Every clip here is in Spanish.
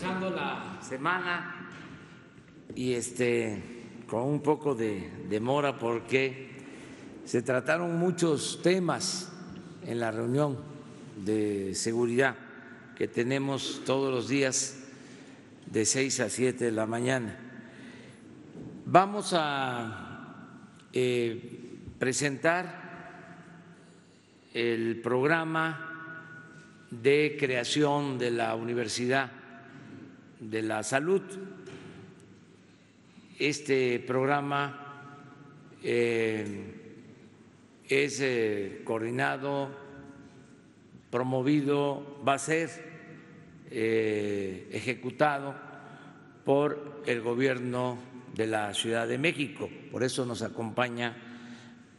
comenzando la semana y con un poco de demora porque se trataron muchos temas en la reunión de seguridad que tenemos todos los días de 6 a 7 de la mañana. Vamos a presentar el programa de creación de la Universidad de la Salud. Este programa es coordinado, promovido, va a ser ejecutado por el gobierno de la Ciudad de México. Por eso nos acompaña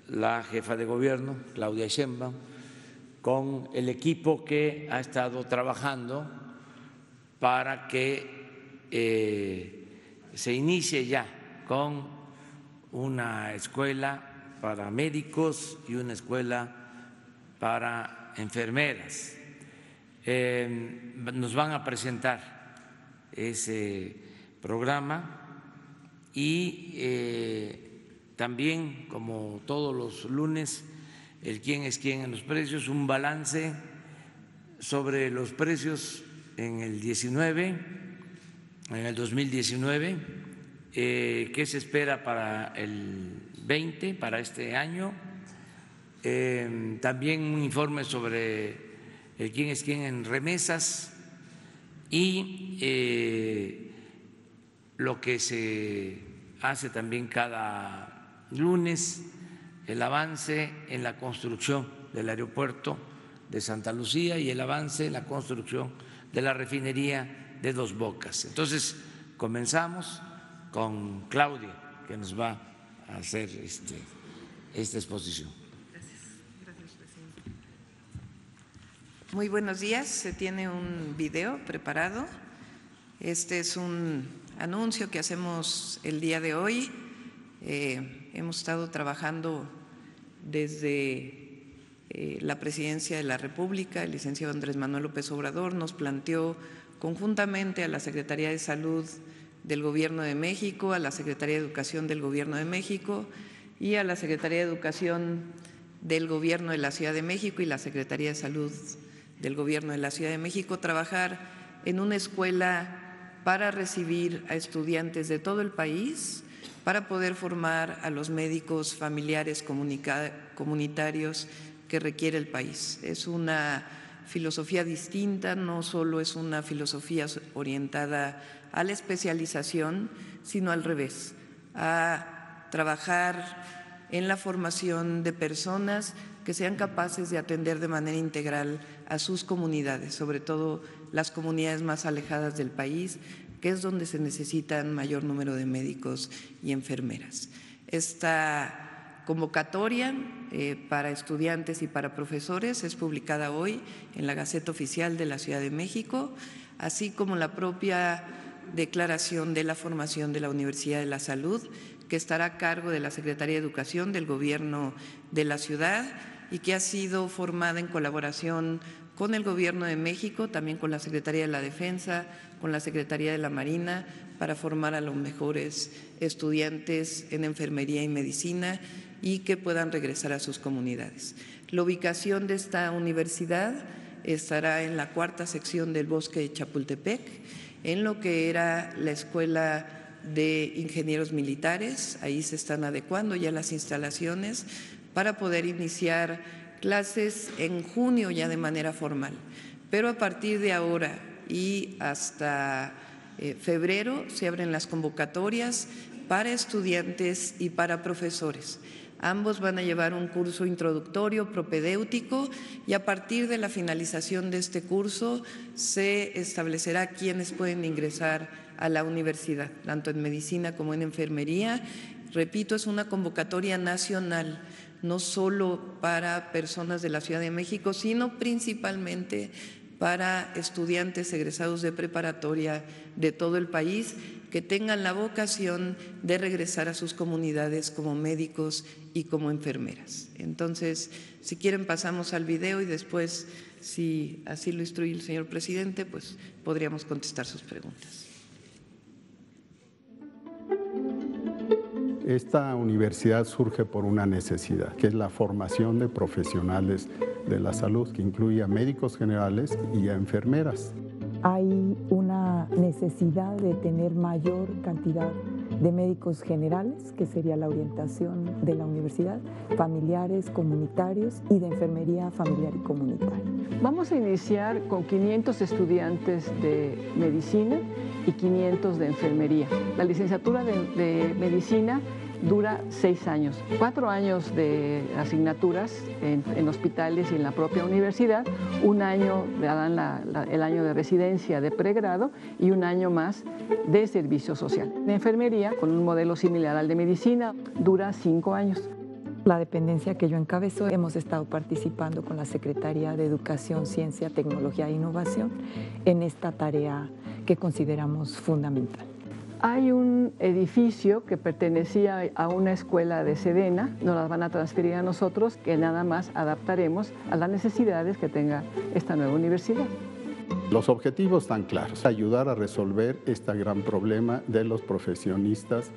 la jefa de gobierno, Claudia Sheinbaum, con el equipo que ha estado trabajando para que se inicie ya con una escuela para médicos y una escuela para enfermeras. Nos van a presentar ese programa y también, como todos los lunes, el quién es quién en los precios, un balance sobre los precios en el 2019, qué se espera para el 20, para este año, también un informe sobre el quién es quién en remesas y lo que se hace también cada lunes, el avance en la construcción del aeropuerto de Santa Lucía y el avance en la construcción de la refinería de Dos Bocas. Entonces, comenzamos con Claudia, que nos va a hacer esta exposición. Gracias, presidente. Muy buenos días. Se tiene un video preparado. Este es un anuncio que hacemos el día de hoy. Hemos estado trabajando desde la presidencia de la República. El licenciado Andrés Manuel López Obrador nos planteó conjuntamente a la Secretaría de Salud del Gobierno de México, a la Secretaría de Educación del Gobierno de México y a la Secretaría de Educación del Gobierno de la Ciudad de México y la Secretaría de Salud del Gobierno de la Ciudad de México, trabajar en una escuela para recibir a estudiantes de todo el país, para poder formar a los médicos familiares comunitarios que requiere el país. Es una filosofía distinta, no solo es una filosofía orientada a la especialización, sino al revés, a trabajar en la formación de personas que sean capaces de atender de manera integral a sus comunidades, sobre todo las comunidades más alejadas del país, que es donde se necesitan mayor número de médicos y enfermeras. Esta convocatoria para estudiantes y para profesores es publicada hoy en la Gaceta Oficial de la Ciudad de México, así como la propia declaración de la formación de la Universidad de la Salud, que estará a cargo de la Secretaría de Educación del Gobierno de la Ciudad y que ha sido formada en colaboración con el Gobierno de México, también con la Secretaría de la Defensa, con la Secretaría de la Marina, para formar a los mejores estudiantes en enfermería y medicina y que puedan regresar a sus comunidades. La ubicación de esta universidad estará en la cuarta sección del Bosque de Chapultepec, en lo que era la Escuela de Ingenieros Militares. Ahí se están adecuando ya las instalaciones para poder iniciar clases en junio ya de manera formal, pero a partir de ahora y hasta febrero se abren las convocatorias para estudiantes y para profesores. Ambos van a llevar un curso introductorio propedéutico y a partir de la finalización de este curso se establecerá quiénes pueden ingresar a la universidad, tanto en medicina como en enfermería. Repito, es una convocatoria nacional, no solo para personas de la Ciudad de México, sino principalmente para estudiantes egresados de preparatoria de todo el país que tengan la vocación de regresar a sus comunidades como médicos y como enfermeras. Entonces, si quieren pasamos al video y después Si así lo instruye el señor presidente, pues podríamos contestar sus preguntas. Esta universidad surge por una necesidad, que es la formación de profesionales de la salud, que incluye a médicos generales y a enfermeras. Hay una necesidad de tener mayor cantidad de médicos generales, que sería la orientación de la universidad, familiares, comunitarios y de enfermería familiar y comunitaria. Vamos a iniciar con 500 estudiantes de medicina y 500 de enfermería. La licenciatura de medicina dura 6 años, 4 años de asignaturas en hospitales y en la propia universidad, 1 año darán el año de residencia de pregrado y 1 año más de servicio social. En enfermería, con un modelo similar al de medicina, dura 5 años. La dependencia que yo encabezo, hemos estado participando con la Secretaría de Educación, Ciencia, Tecnología e Innovación en esta tarea que consideramos fundamental. Hay un edificio que pertenecía a una escuela de Sedena, nos las van a transferir a nosotros, que nada más adaptaremos a las necesidades que tenga esta nueva universidad. Los objetivos están claros, ayudar a resolver este gran problema de los profesionistas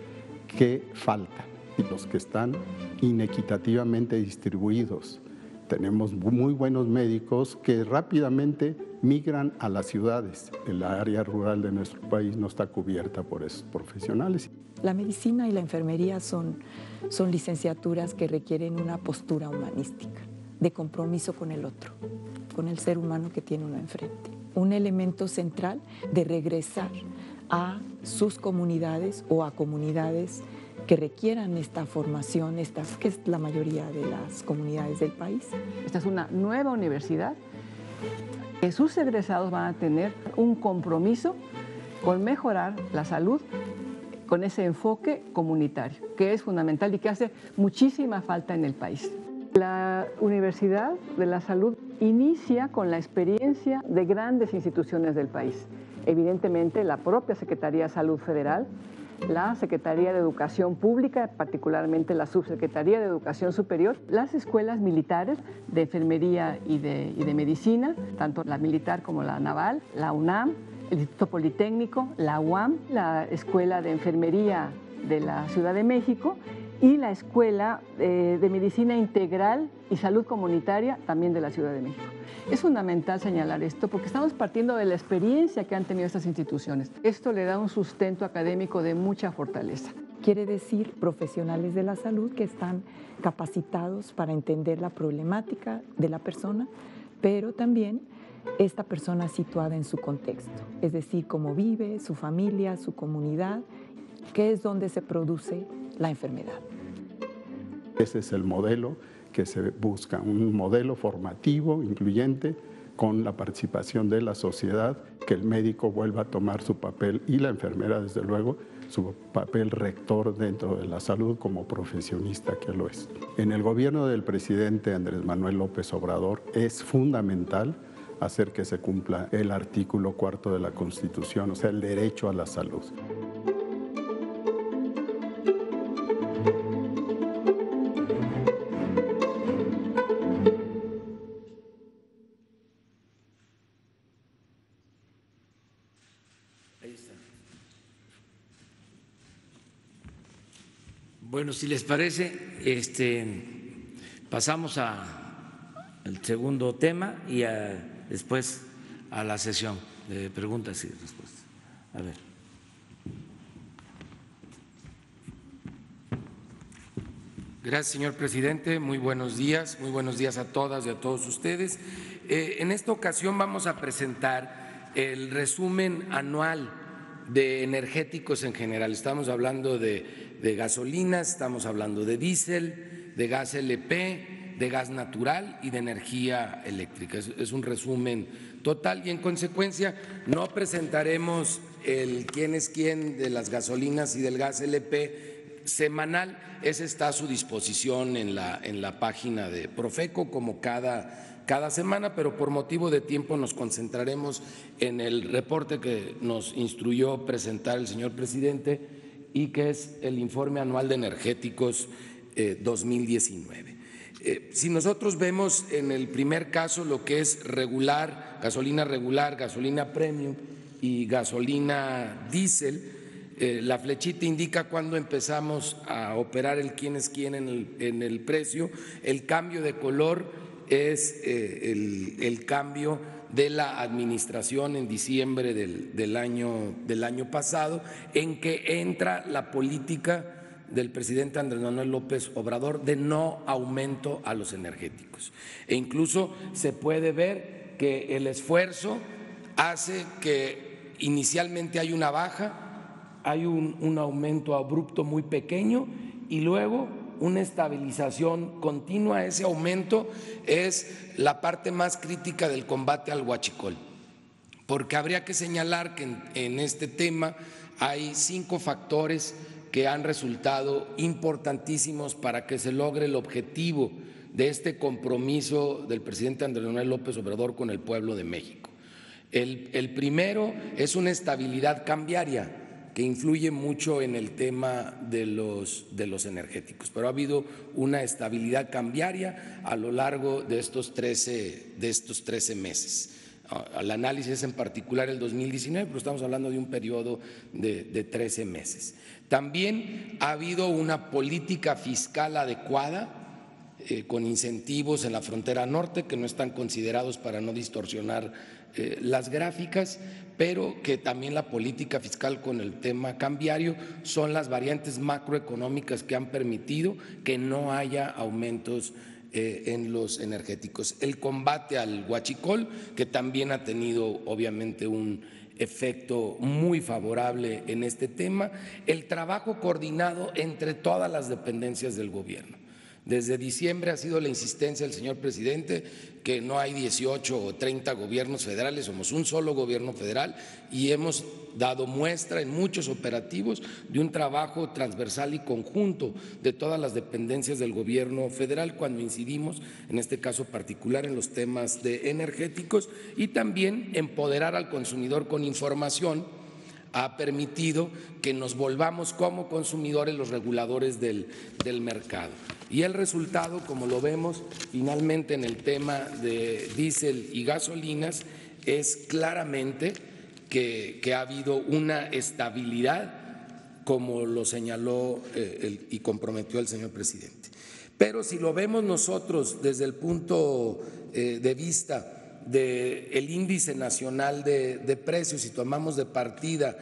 que faltan y los que están inequitativamente distribuidos. Tenemos muy buenos médicos que rápidamente migran a las ciudades. El área rural de nuestro país no está cubierta por esos profesionales. La medicina y la enfermería son licenciaturas que requieren una postura humanística, de compromiso con el otro, con el ser humano que tiene uno enfrente. Un elemento central de regresar a sus comunidades o a comunidades que requieran esta formación, que es la mayoría de las comunidades del país. Esta es una nueva universidad que sus egresados van a tener un compromiso con mejorar la salud con ese enfoque comunitario, que es fundamental y que hace muchísima falta en el país. La Universidad de la Salud inicia con la experiencia de grandes instituciones del país. Evidentemente, la propia Secretaría de Salud Federal, la Secretaría de Educación Pública, particularmente la Subsecretaría de Educación Superior, las escuelas militares de enfermería y de medicina, tanto la militar como la naval, la UNAM, el Instituto Politécnico, la UAM, la Escuela de Enfermería de la Ciudad de México y la Escuela de Medicina Integral y Salud Comunitaria también de la Ciudad de México. Es fundamental señalar esto porque estamos partiendo de la experiencia que han tenido estas instituciones. Esto le da un sustento académico de mucha fortaleza. Quiere decir profesionales de la salud que están capacitados para entender la problemática de la persona, pero también esta persona situada en su contexto, es decir, cómo vive, su familia, su comunidad, que es donde se produce la enfermedad. Ese es el modelo que se busca, un modelo formativo, incluyente, con la participación de la sociedad, que el médico vuelva a tomar su papel y la enfermera, desde luego, su papel rector dentro de la salud como profesionista que lo es. En el gobierno del presidente Andrés Manuel López Obrador es fundamental hacer que se cumpla el artículo 4 de la Constitución, o sea, el derecho a la salud. Bueno, si les parece, pasamos al segundo tema y después a la sesión de preguntas y respuestas. A ver. Gracias, señor presidente. Muy buenos días a todas y a todos ustedes. En esta ocasión vamos a presentar el resumen anual de energéticos en general. Estamos hablando de gasolinas, estamos hablando de diésel, de gas LP, de gas natural y de energía eléctrica. Es un resumen total y en consecuencia no presentaremos el quién es quién de las gasolinas y del gas LP semanal. Ese está a su disposición en la página de Profeco como cada semana, pero por motivo de tiempo nos concentraremos en el reporte que nos instruyó presentar el señor presidente y que es el informe anual de energéticos 2019. Si nosotros vemos en el primer caso lo que es regular, gasolina premium y gasolina diésel, la flechita indica cuándo empezamos a operar el quién es quién en el precio. El cambio de color es el cambio de la administración en diciembre del año pasado, en que entra la política del presidente Andrés Manuel López Obrador de no aumento a los energéticos. E incluso se puede ver que el esfuerzo hace que inicialmente hay una baja, hay un aumento abrupto muy pequeño y luego una estabilización continua. Ese aumento es la parte más crítica del combate al huachicol, porque habría que señalar que en este tema hay 5 factores que han resultado importantísimos para que se logre el objetivo de este compromiso del presidente Andrés Manuel López Obrador con el pueblo de México. El primero es una estabilidad cambiaria que influye mucho en el tema de los energéticos, pero ha habido una estabilidad cambiaria a lo largo de estos 13 meses. Al análisis en particular el 2019, pero estamos hablando de un periodo de 13 meses. También ha habido una política fiscal adecuada, con incentivos en la frontera norte que no están considerados para no distorsionar las gráficas, pero que también la política fiscal con el tema cambiario son las variantes macroeconómicas que han permitido que no haya aumentos en los energéticos. El combate al huachicol, que también ha tenido obviamente un efecto muy favorable en este tema. El trabajo coordinado entre todas las dependencias del gobierno. Desde diciembre ha sido la insistencia del señor presidente que no hay 18 o 30 gobiernos federales, somos un solo gobierno federal, y hemos dado muestra en muchos operativos de un trabajo transversal y conjunto de todas las dependencias del gobierno federal cuando incidimos, en este caso particular, en los temas de energéticos. Y también empoderar al consumidor con información ha permitido que nos volvamos como consumidores los reguladores del mercado. Y el resultado, como lo vemos finalmente en el tema de diésel y gasolinas, es claramente que ha habido una estabilidad, como lo señaló y comprometió el señor presidente. Pero si lo vemos nosotros desde el punto de vista del índice nacional de precios, y tomamos de partida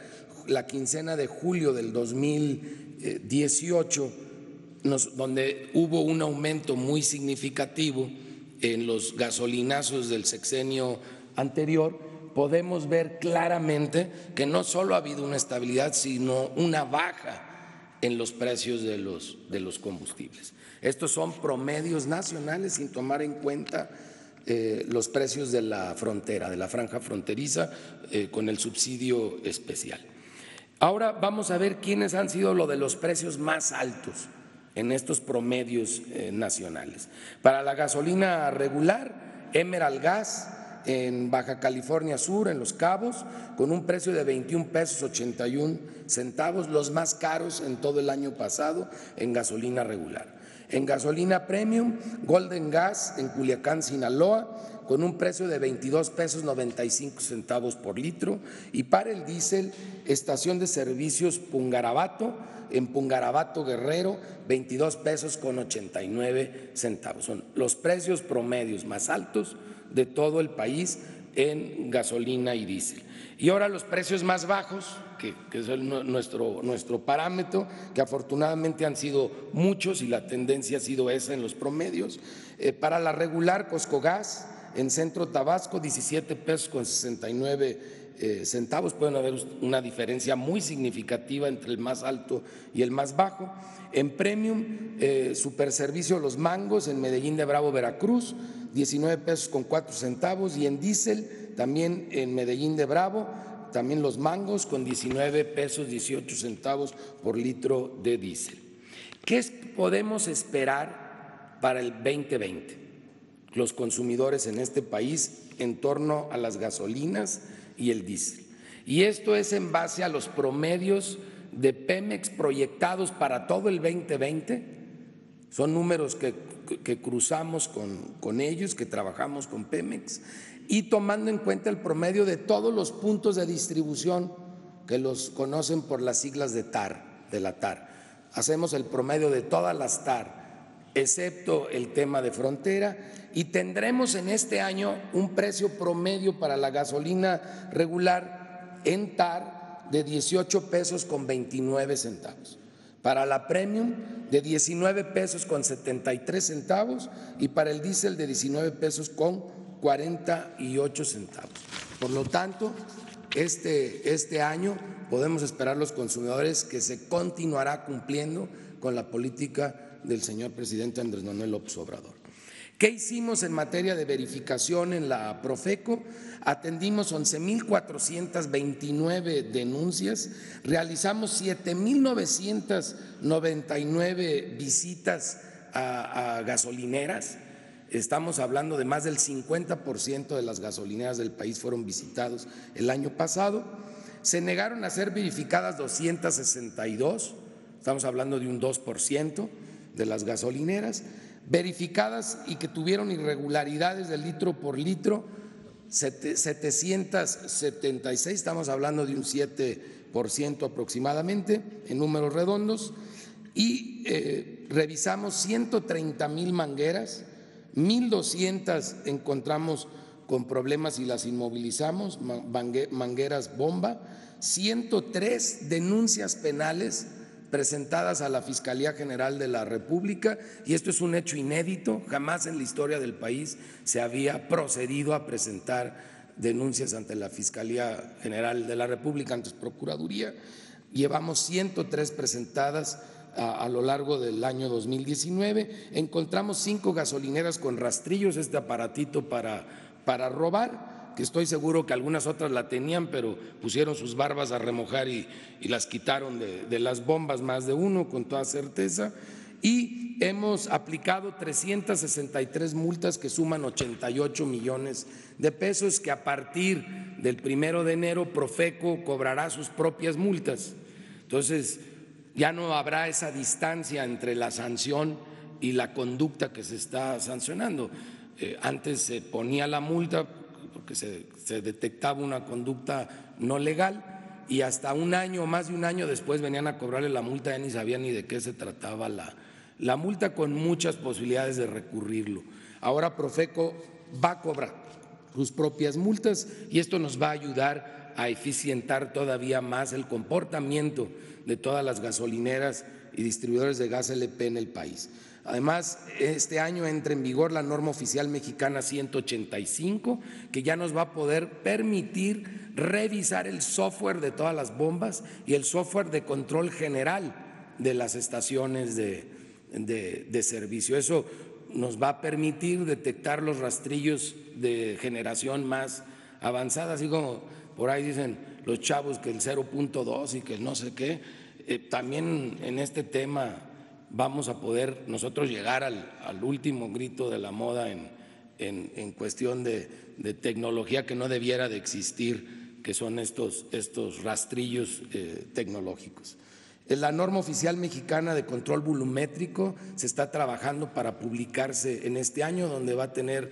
la quincena de julio del 2018, donde hubo un aumento muy significativo en los gasolinazos del sexenio anterior, podemos ver claramente que no solo ha habido una estabilidad, sino una baja en los precios de los combustibles. Estos son promedios nacionales sin tomar en cuenta los precios de la frontera, de la franja fronteriza, con el subsidio especial. Ahora vamos a ver quiénes han sido los de los precios más altos en estos promedios nacionales. Para la gasolina regular, Emerald Gas en Baja California Sur, en Los Cabos, con un precio de 21 pesos 81 centavos, los más caros en todo el año pasado en gasolina regular. En gasolina premium, Golden Gas en Culiacán, Sinaloa, con un precio de 22 pesos 95 centavos por litro. Y para el diésel, estación de servicios Pungarabato, en Pungarabato, Guerrero, 22 pesos con 89 centavos. Son los precios promedios más altos de todo el país en gasolina y diésel. Y ahora los precios más bajos, que es nuestro parámetro, que afortunadamente han sido muchos y la tendencia ha sido esa en los promedios. Para la regular, Coscogas en Centro Tabasco, 17 pesos con 69 centavos. Pueden haber una diferencia muy significativa entre el más alto y el más bajo. En premium, Superservicio Los Mangos en Medellín de Bravo, Veracruz, 19 pesos con 4 centavos. Y en diésel, también en Medellín de Bravo, también Los Mangos, con 19 pesos 18 centavos por litro de diésel. ¿Qué podemos esperar para el 2020? Los consumidores en este país en torno a las gasolinas y el diésel. Y esto es en base a los promedios de Pemex proyectados para todo el 2020. Son números que que cruzamos con ellos, que trabajamos con Pemex, y tomando en cuenta el promedio de todos los puntos de distribución que los conocen por las siglas de TAR, de la TAR. Hacemos el promedio de todas las TAR, excepto el tema de frontera, y tendremos en este año un precio promedio para la gasolina regular en TAR de 18 pesos con 29 centavos, para la premium de 19 pesos con 73 centavos y para el diésel de 19 pesos con 48 centavos. Por lo tanto, este año podemos esperar los consumidores que se continuará cumpliendo con la política del señor presidente Andrés Manuel López Obrador. ¿Qué hicimos en materia de verificación en la Profeco? Atendimos 11.429 denuncias, realizamos 7.999 visitas a gasolineras. Estamos hablando de más del 50% de las gasolineras del país fueron visitados el año pasado. Se negaron a ser verificadas 262, estamos hablando de un 2% de las gasolineras. Verificadas y que tuvieron irregularidades del litro por litro, 776, estamos hablando de un 7% aproximadamente, en números redondos, y revisamos 130.000 mangueras, 1.200 encontramos con problemas y las inmovilizamos, mangueras bomba, 103 denuncias penales presentadas a la Fiscalía General de la República, y esto es un hecho inédito, jamás en la historia del país se había procedido a presentar denuncias ante la Fiscalía General de la República, antes Procuraduría. Llevamos 103 presentadas a lo largo del año 2019, encontramos 5 gasolineras con rastrillos, este aparatito para robar, que estoy seguro que algunas otras la tenían, pero pusieron sus barbas a remojar y las quitaron de las bombas, más de uno con toda certeza, y hemos aplicado 363 multas que suman 88 millones de pesos, que a partir del 1 de enero Profeco cobrará sus propias multas. Entonces ya no habrá esa distancia entre la sanción y la conducta que se está sancionando. Antes se ponía la multa porque se detectaba una conducta no legal y hasta un año, más de un año después venían a cobrarle la multa, ya ni sabían ni de qué se trataba la multa, con muchas posibilidades de recurrirlo. Ahora Profeco va a cobrar sus propias multas y esto nos va a ayudar a eficientar todavía más el comportamiento de todas las gasolineras y distribuidores de gas LP en el país. Además, este año entra en vigor la norma oficial mexicana 185, que ya nos va a poder permitir revisar el software de todas las bombas y el software de control general de las estaciones de servicio. Eso nos va a permitir detectar los rastrillos de generación más avanzada, así como por ahí dicen los chavos que el 0.2 y que no sé qué. También en este tema vamos a poder nosotros llegar al último grito de la moda en cuestión de tecnología que no debiera de existir, que son estos rastrillos tecnológicos. En la norma oficial mexicana de control volumétrico se está trabajando para publicarse en este año, donde va a tener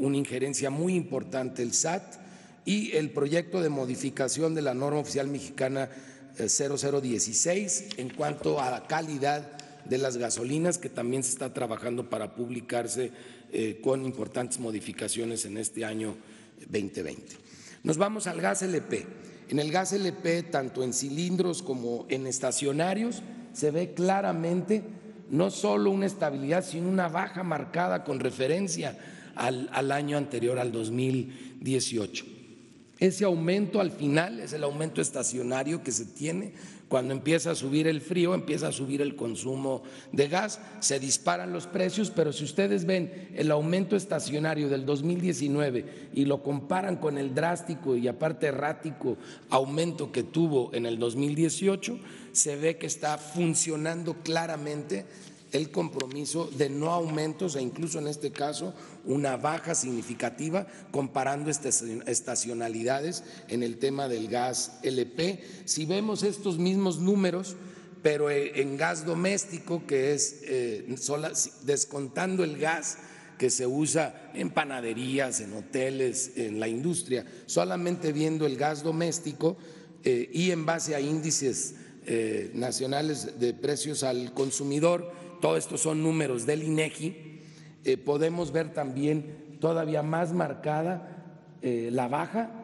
una injerencia muy importante el SAT, y el proyecto de modificación de la norma oficial mexicana 0016 en cuanto a la calidad de las gasolinas, que también se está trabajando para publicarse con importantes modificaciones en este año 2020. Nos vamos al gas LP. En el gas LP, tanto en cilindros como en estacionarios, se ve claramente no solo una estabilidad, sino una baja marcada con referencia al año anterior, al 2018. Ese aumento al final es el aumento estacionario que se tiene. Cuando empieza a subir el frío, empieza a subir el consumo de gas, se disparan los precios, pero si ustedes ven el aumento estacionario del 2019 y lo comparan con el drástico y aparte errático aumento que tuvo en el 2018, se ve que está funcionando claramente el compromiso de no aumentos e incluso en este caso una baja significativa, comparando estacionalidades en el tema del gas LP. Si vemos estos mismos números pero en gas doméstico, que es descontando el gas que se usa en panaderías, en hoteles, en la industria, solamente viendo el gas doméstico y en base a índices nacionales de precios al consumidor, todo esto son números del INEGI, podemos ver también todavía más marcada la baja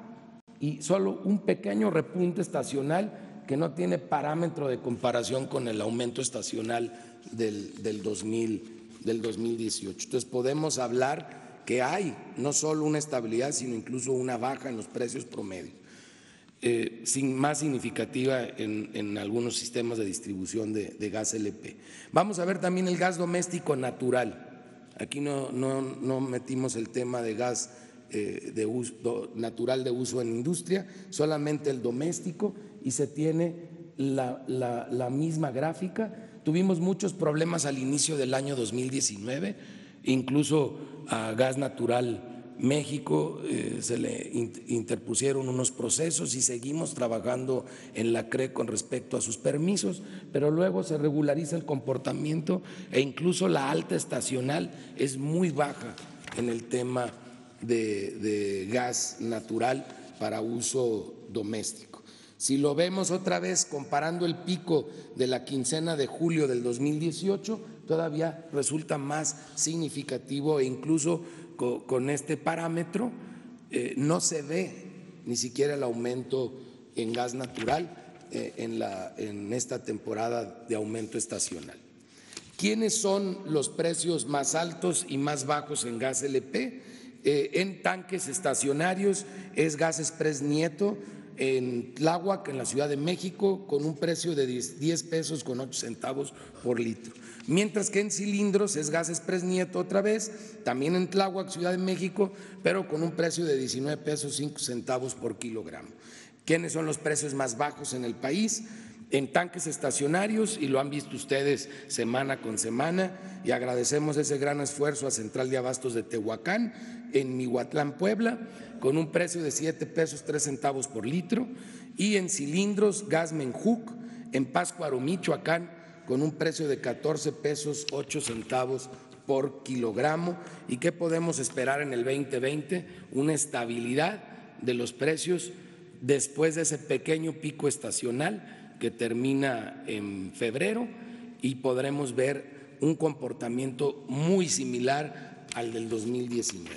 y solo un pequeño repunte estacional que no tiene parámetro de comparación con el aumento estacional del 2018. Entonces podemos hablar que hay no solo una estabilidad, sino incluso una baja en los precios promedios, más significativa en algunos sistemas de distribución de gas LP. Vamos a ver también el gas doméstico natural. Aquí no metimos el tema de gas de uso, natural de uso en industria, solamente el doméstico, y se tiene la misma gráfica. Tuvimos muchos problemas al inicio del año 2019, incluso a Gas Natural México se le interpusieron unos procesos y seguimos trabajando en la CRE con respecto a sus permisos, pero luego se regulariza el comportamiento e incluso la alta estacional es muy baja en el tema de gas natural para uso doméstico. Si lo vemos otra vez comparando el pico de la quincena de julio del 2018, todavía resulta más significativo e incluso con este parámetro no se ve ni siquiera el aumento en gas natural en esta temporada de aumento estacional. ¿Quiénes son los precios más altos y más bajos en gas LP? En tanques estacionarios es Gas Express Nieto, en Tláhuac, en la Ciudad de México, con un precio de 10 pesos con 8 centavos por litro. Mientras que en cilindros es Gas Express Nieto otra vez, también en Tláhuac, Ciudad de México, pero con un precio de 19 pesos 5 centavos por kilogramo. ¿Quiénes son los precios más bajos en el país? En tanques estacionarios, y lo han visto ustedes semana con semana, y agradecemos ese gran esfuerzo a Central de Abastos de Tehuacán, en Mihuatlán, Puebla, con un precio de 7 pesos 3 centavos por litro, y en cilindros Gas Menjuc, en Pátzcuaro, Michoacán, con un precio de 14 pesos 8 centavos por kilogramo. ¿Y qué podemos esperar en el 2020? Una estabilidad de los precios después de ese pequeño pico estacional que termina en febrero, y podremos ver un comportamiento muy similar al del 2019,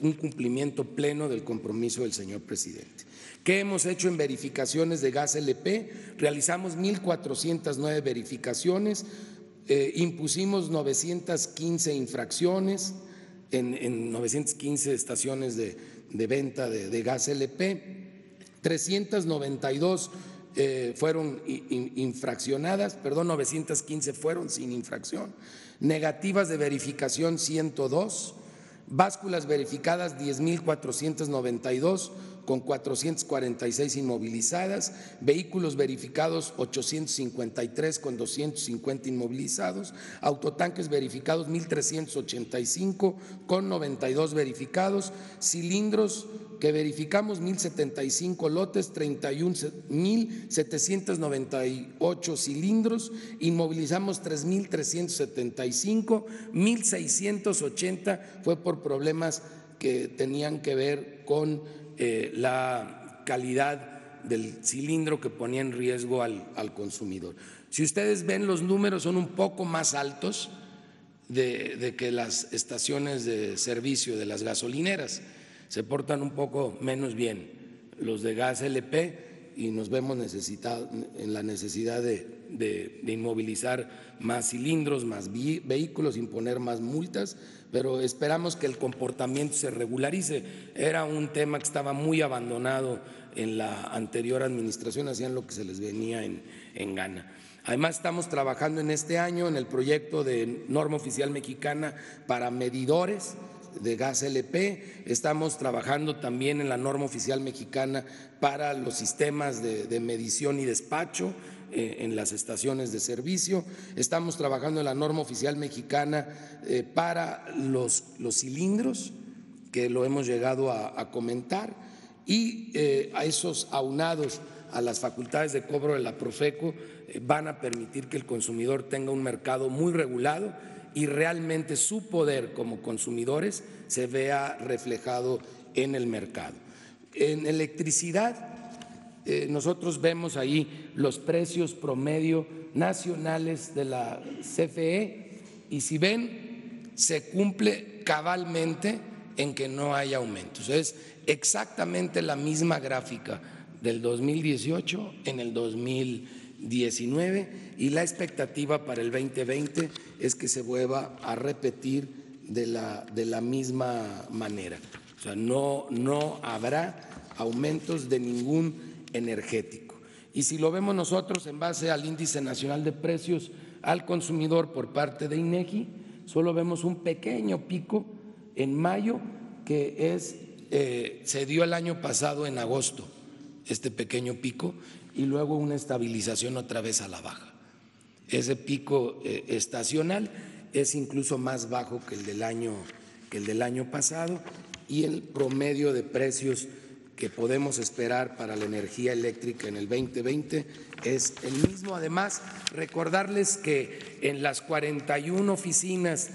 un cumplimiento pleno del compromiso del señor presidente. ¿Qué hemos hecho en verificaciones de gas LP? Realizamos 1.409 verificaciones, impusimos 915 infracciones en 915 estaciones de venta de gas LP, 392 fueron infraccionadas, 915 fueron sin infracción, negativas de verificación 102, básculas verificadas 10.492 con 446 inmovilizadas, vehículos verificados 853 con 250 inmovilizados, autotanques verificados 1.385 con 92 verificados, cilindros que verificamos 1.075 lotes, 31.798 cilindros, inmovilizamos 3.375, 1.680 fue por problemas que tenían que ver con la calidad del cilindro que ponía en riesgo al consumidor. Si ustedes ven, los números son un poco más altos de que las estaciones de servicio de las gasolineras. Se portan un poco menos bien los de gas LP y nos vemos en la necesidad de inmovilizar más cilindros, más vehículos, imponer más multas, pero esperamos que el comportamiento se regularice. Era un tema que estaba muy abandonado en la anterior administración, hacían lo que se les venía en gana. Además, estamos trabajando en este año en el proyecto de norma oficial mexicana para medidores de gas LP, estamos trabajando también en la norma oficial mexicana para los sistemas de medición y despacho en las estaciones de servicio, estamos trabajando en la norma oficial mexicana para los cilindros, que lo hemos llegado a comentar, y a esos aunados a las facultades de cobro de la Profeco van a permitir que el consumidor tenga un mercado muy regulado y realmente su poder como consumidores se vea reflejado en el mercado. En electricidad, nosotros vemos ahí los precios promedio nacionales de la CFE y si ven, se cumple cabalmente en que no hay aumentos. Es exactamente la misma gráfica del 2018 en el 2019 y la expectativa para el 2020 es que se vuelva a repetir de la misma manera. O sea, no habrá aumentos de ningún energético. Y si lo vemos nosotros en base al Índice Nacional de Precios al Consumidor por parte de INEGI, solo vemos un pequeño pico en mayo que se dio el año pasado en agosto, este pequeño pico, y luego una estabilización otra vez a la baja. Ese pico estacional es incluso más bajo que el del año pasado y el promedio de precios que podemos esperar para la energía eléctrica en el 2020 es el mismo. Además, recordarles que en las 41 oficinas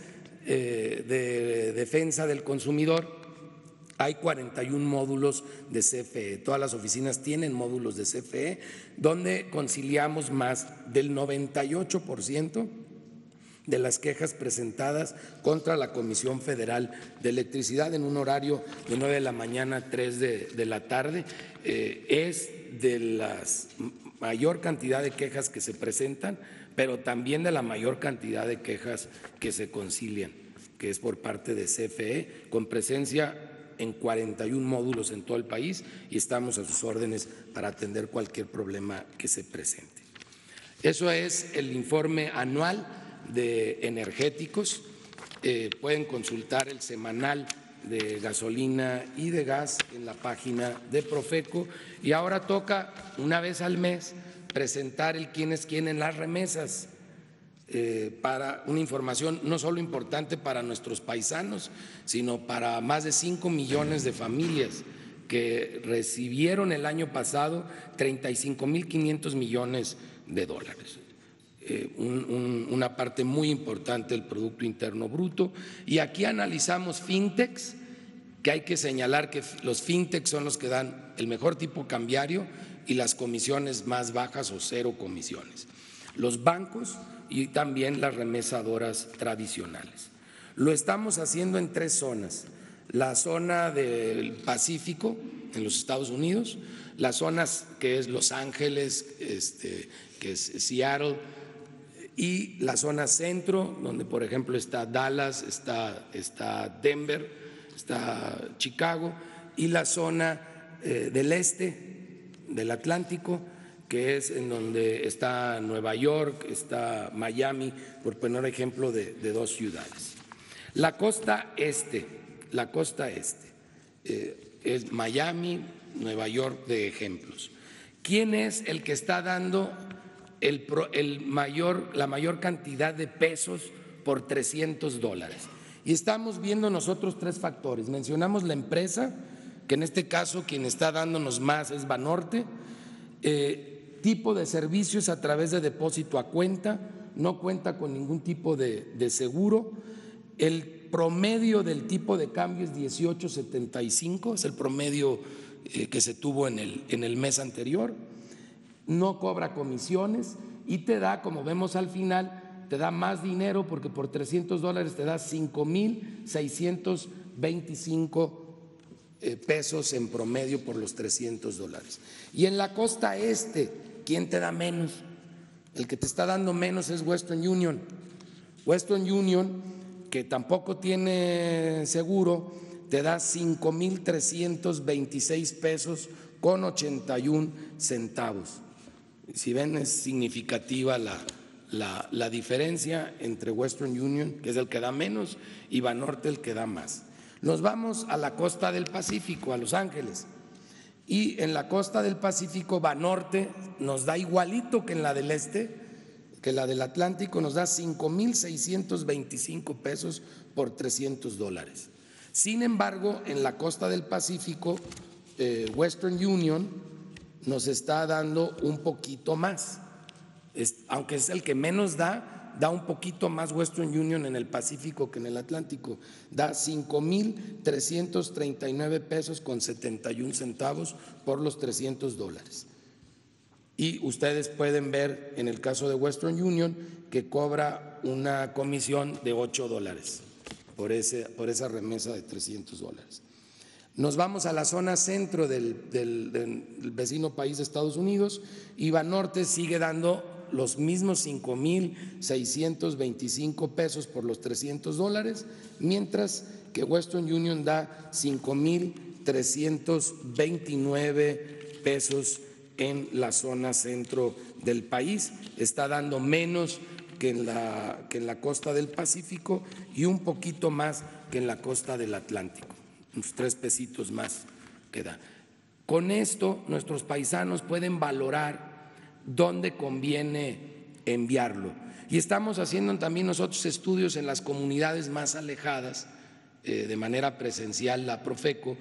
de defensa del consumidor hay 41 módulos de CFE, todas las oficinas tienen módulos de CFE, donde conciliamos más del 98% de las quejas presentadas contra la Comisión Federal de Electricidad en un horario de 9 de la mañana a 3 de la tarde. Es de la mayor cantidad de quejas que se presentan, pero también de la mayor cantidad de quejas que se concilian, que es por parte de CFE, con presencia en 41 módulos en todo el país y estamos a sus órdenes para atender cualquier problema que se presente. Eso es el informe anual de energéticos. Pueden consultar el semanal de gasolina y de gas en la página de Profeco y ahora toca una vez al mes presentar el quién es quién en las remesas para una información no solo importante para nuestros paisanos, sino para más de 5 millones de familias que recibieron el año pasado 35.500 millones de dólares. Una parte muy importante del Producto Interno Bruto. Y aquí analizamos fintechs, que hay que señalar que los fintechs son los que dan el mejor tipo cambiario y las comisiones más bajas o cero comisiones. Los bancos y también las remesadoras tradicionales. Lo estamos haciendo en tres zonas, la zona del Pacífico en los Estados Unidos, las zonas que es Los Ángeles, que es Seattle, y la zona centro, donde por ejemplo está Dallas, está Denver, está Chicago, y la zona del este del Atlántico, que es en donde está Nueva York, está Miami, por poner ejemplo de dos ciudades. La costa este, es Miami, Nueva York de ejemplos. ¿Quién es el que está dando la mayor cantidad de pesos por $300? Y estamos viendo nosotros tres factores. Mencionamos la empresa, que en este caso quien está dándonos más es Banorte, tipo de servicios a través de depósito a cuenta, no cuenta con ningún tipo de seguro. El promedio del tipo de cambio es 18.75, es el promedio que se tuvo en el mes anterior. No cobra comisiones y te da, como vemos al final, te da más dinero porque por $300 te da 5.625 pesos en promedio por los $300. Y en la costa este, ¿quién te da menos? El que te está dando menos es Western Union. Western Union, que tampoco tiene seguro, te da 5.326 pesos con 81 centavos. Si ven, es significativa la diferencia entre Western Union, que es el que da menos, y Banorte, el que da más. Nos vamos a la costa del Pacífico, a Los Ángeles, y en la costa del Pacífico Banorte nos da igualito que en la del este, que la del Atlántico, nos da 5.625 pesos por $300. Sin embargo, en la costa del Pacífico, Western Union nos está dando un poquito más, aunque es el que menos da, da un poquito más Western Union en el Pacífico que en el Atlántico, da 5,339 pesos con 71 centavos por los $300. Y ustedes pueden ver en el caso de Western Union que cobra una comisión de $8 por esa remesa de $300. Nos vamos a la zona centro del vecino país de Estados Unidos y Banorte sigue dando los mismos 5,625 pesos por los $300, mientras que Western Union da 5,329 pesos en la zona centro del país. Está dando menos que en la costa del Pacífico y un poquito más que en la costa del Atlántico. Unos 3 pesitos más que da. Con esto nuestros paisanos pueden valorar dónde conviene enviarlo. Y estamos haciendo también nosotros estudios en las comunidades más alejadas, de manera presencial, la Profeco,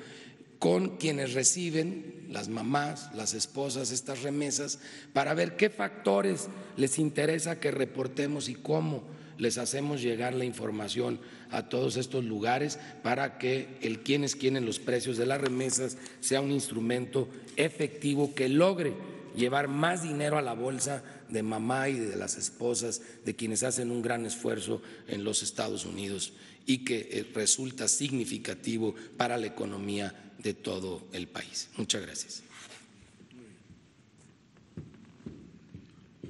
con quienes reciben, las mamás, las esposas, estas remesas, para ver qué factores les interesa que reportemos y cómo les hacemos llegar la información a todos estos lugares para que el quién es quién en los precios de las remesas sea un instrumento efectivo que logre llevar más dinero a la bolsa de mamá y de las esposas, de quienes hacen un gran esfuerzo en los Estados Unidos y que resulta significativo para la economía de todo el país. Muchas gracias.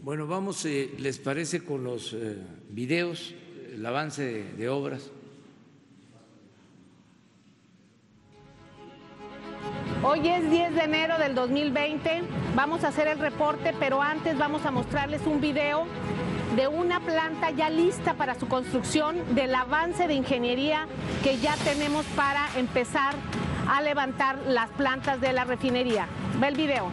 Bueno, vamos, ¿les parece con los videos, el avance de obras? Hoy es 10 de enero del 2020, vamos a hacer el reporte, pero antes vamos a mostrarles un video de una planta ya lista para su construcción, del avance de ingeniería que ya tenemos para empezar a levantar las plantas de la refinería. Ve el video.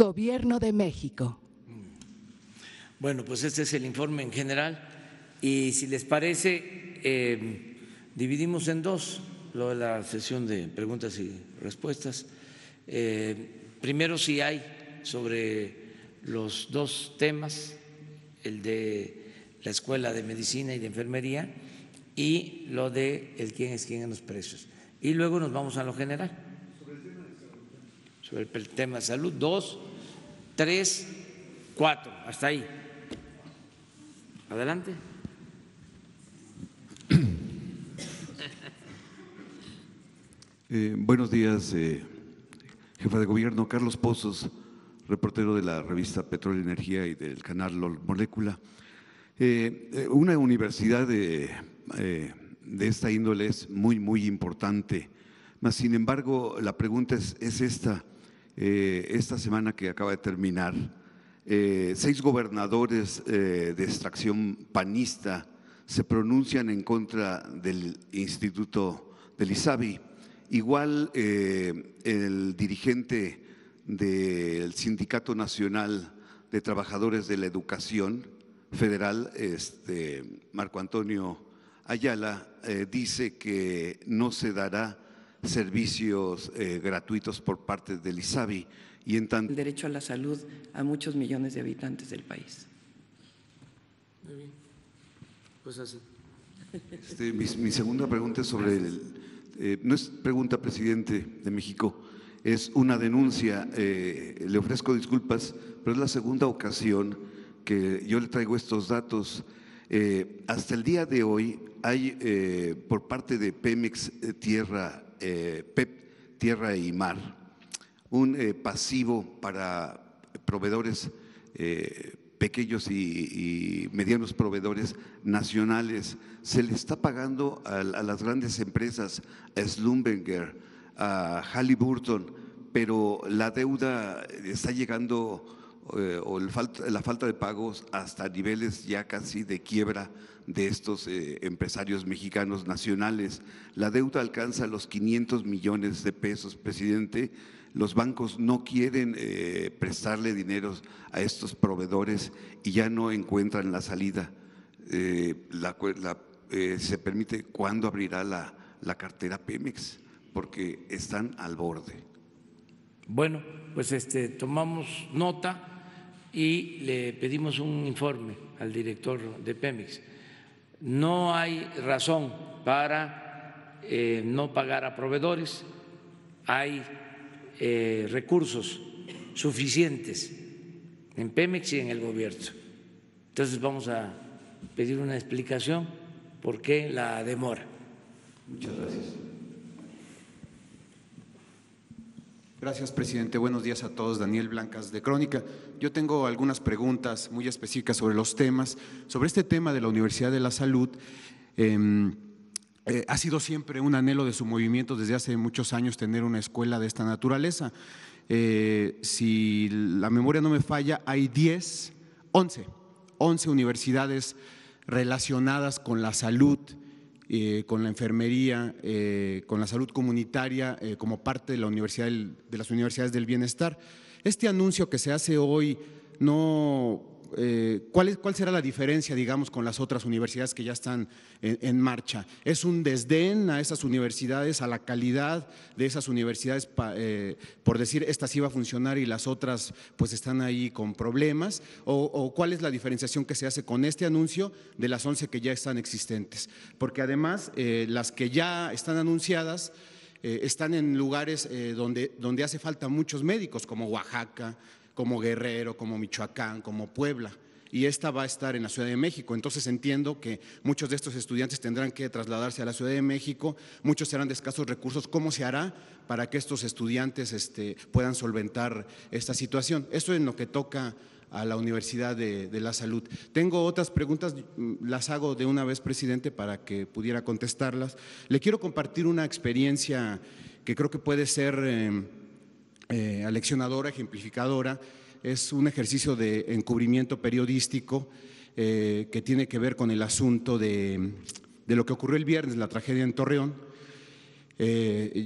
Gobierno de México. Bueno, pues este es el informe en general y si les parece, dividimos en dos lo de la sesión de preguntas y respuestas. Primero, si hay sobre los dos temas, el de la Escuela de Medicina y de Enfermería y lo de el quién es quién en los precios. Y luego nos vamos a lo general. Sobre el tema de salud, 2, 3, 4, hasta ahí. Adelante. Buenos días, jefa de gobierno. Carlos Pozos, reportero de la revista Petróleo y Energía y del canal Molécula. Una universidad de esta índole es muy importante, mas sin embargo la pregunta es esta. Esta semana que acaba de terminar, 6 gobernadores de extracción panista se pronuncian en contra del Instituto del ISABI. Igual el dirigente del Sindicato Nacional de Trabajadores de la Educación Federal, Marco Antonio Ayala, dice que no se dará servicios gratuitos por parte del ISABI. Y en tanto… El derecho a la salud a muchos millones de habitantes del país. Muy bien, pues así. Mi segunda pregunta es sobre… no es pregunta, presidente de México, es una denuncia. Le ofrezco disculpas, pero es la segunda ocasión que yo le traigo estos datos. Hasta el día de hoy hay por parte de Pemex PEP, Tierra y Mar, un pasivo para proveedores pequeños y medianos proveedores nacionales. Se le está pagando a las grandes empresas, a Schlumberger, a Halliburton, pero la deuda está llegando, o la falta de pagos, hasta niveles ya casi de quiebra de estos empresarios mexicanos nacionales. La deuda alcanza los 500 millones de pesos, presidente. Los bancos no quieren prestarle dinero a estos proveedores y ya no encuentran la salida. ¿Se permite cuándo abrirá la cartera Pemex? Porque están al borde. Bueno, pues tomamos nota y le pedimos un informe al director de Pemex. No hay razón para no pagar a proveedores. Hay recursos suficientes en Pemex y en el gobierno. Entonces vamos a pedir una explicación por qué la demora. Muchas gracias. Gracias, presidente. Buenos días a todos. Daniel Blancas de Crónica. Yo tengo algunas preguntas muy específicas sobre los temas. Sobre este tema de la Universidad de la Salud, ha sido siempre un anhelo de su movimiento desde hace muchos años tener una escuela de esta naturaleza. Si la memoria no me falla, hay 11 universidades relacionadas con la salud, con la enfermería, con la salud comunitaria, como parte de la universidad de las universidades del bienestar. Este anuncio que se hace hoy, no… ¿Cuál será la diferencia, digamos, con las otras universidades que ya están en marcha? ¿Es un desdén a esas universidades, a la calidad de esas universidades, por decir esta sí va a funcionar y las otras pues están ahí con problemas? ¿O cuál es la diferenciación que se hace con este anuncio de las 11 que ya están existentes? Porque además las que ya están anunciadas… están en lugares donde hace falta muchos médicos, como Oaxaca, como Guerrero, como Michoacán, como Puebla, y esta va a estar en la Ciudad de México. Entonces entiendo que muchos de estos estudiantes tendrán que trasladarse a la Ciudad de México, muchos serán de escasos recursos. ¿Cómo se hará para que estos estudiantes puedan solventar esta situación? Eso es lo que toca a la Universidad de la Salud. Tengo otras preguntas, las hago de una vez, presidente, para que pudiera contestarlas. Le quiero compartir una experiencia que creo que puede ser aleccionadora, ejemplificadora. Es un ejercicio de encubrimiento periodístico que tiene que ver con el asunto de lo que ocurrió el viernes, la tragedia en Torreón.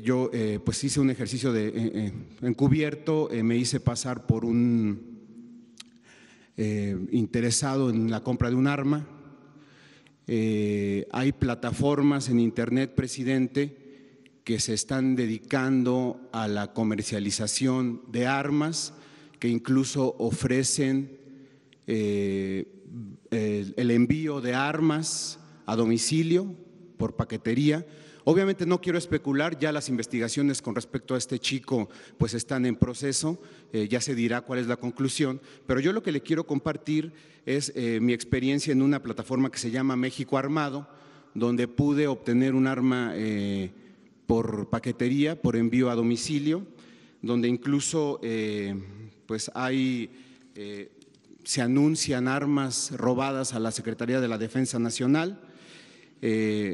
Yo pues hice un ejercicio de encubierto, me hice pasar por un interesado en la compra de un arma. Hay plataformas en internet, presidente, que se están dedicando a la comercialización de armas, que incluso ofrecen el envío de armas a domicilio por paquetería. Obviamente no quiero especular, ya las investigaciones con respecto a este chico pues están en proceso, ya se dirá cuál es la conclusión, pero yo lo que le quiero compartir es mi experiencia en una plataforma que se llama México Armado, donde pude obtener un arma por paquetería, por envío a domicilio, donde incluso pues hay… se anuncian armas robadas a la Secretaría de la Defensa Nacional,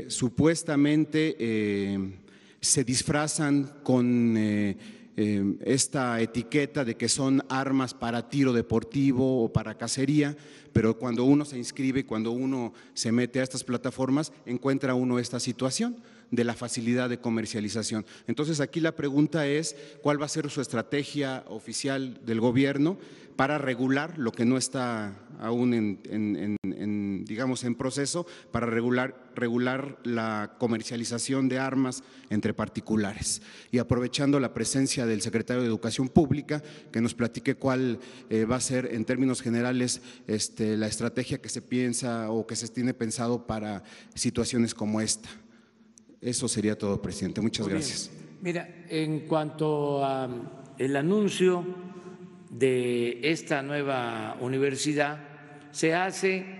supuestamente se disfrazan con esta etiqueta de que son armas para tiro deportivo o para cacería, pero cuando uno se inscribe, cuando uno se mete a estas plataformas, encuentra uno esta situación de la facilidad de comercialización. Entonces aquí la pregunta es, ¿cuál va a ser su estrategia oficial del gobierno para regular lo que no está aún digamos, en proceso, para regular la comercialización de armas entre particulares? Y aprovechando la presencia del secretario de Educación Pública, que nos platique cuál va a ser en términos generales la estrategia que se piensa o que se tiene pensado para situaciones como esta. Eso sería todo, presidente. Muchas gracias. Mira, en cuanto al anuncio de esta nueva universidad, se hace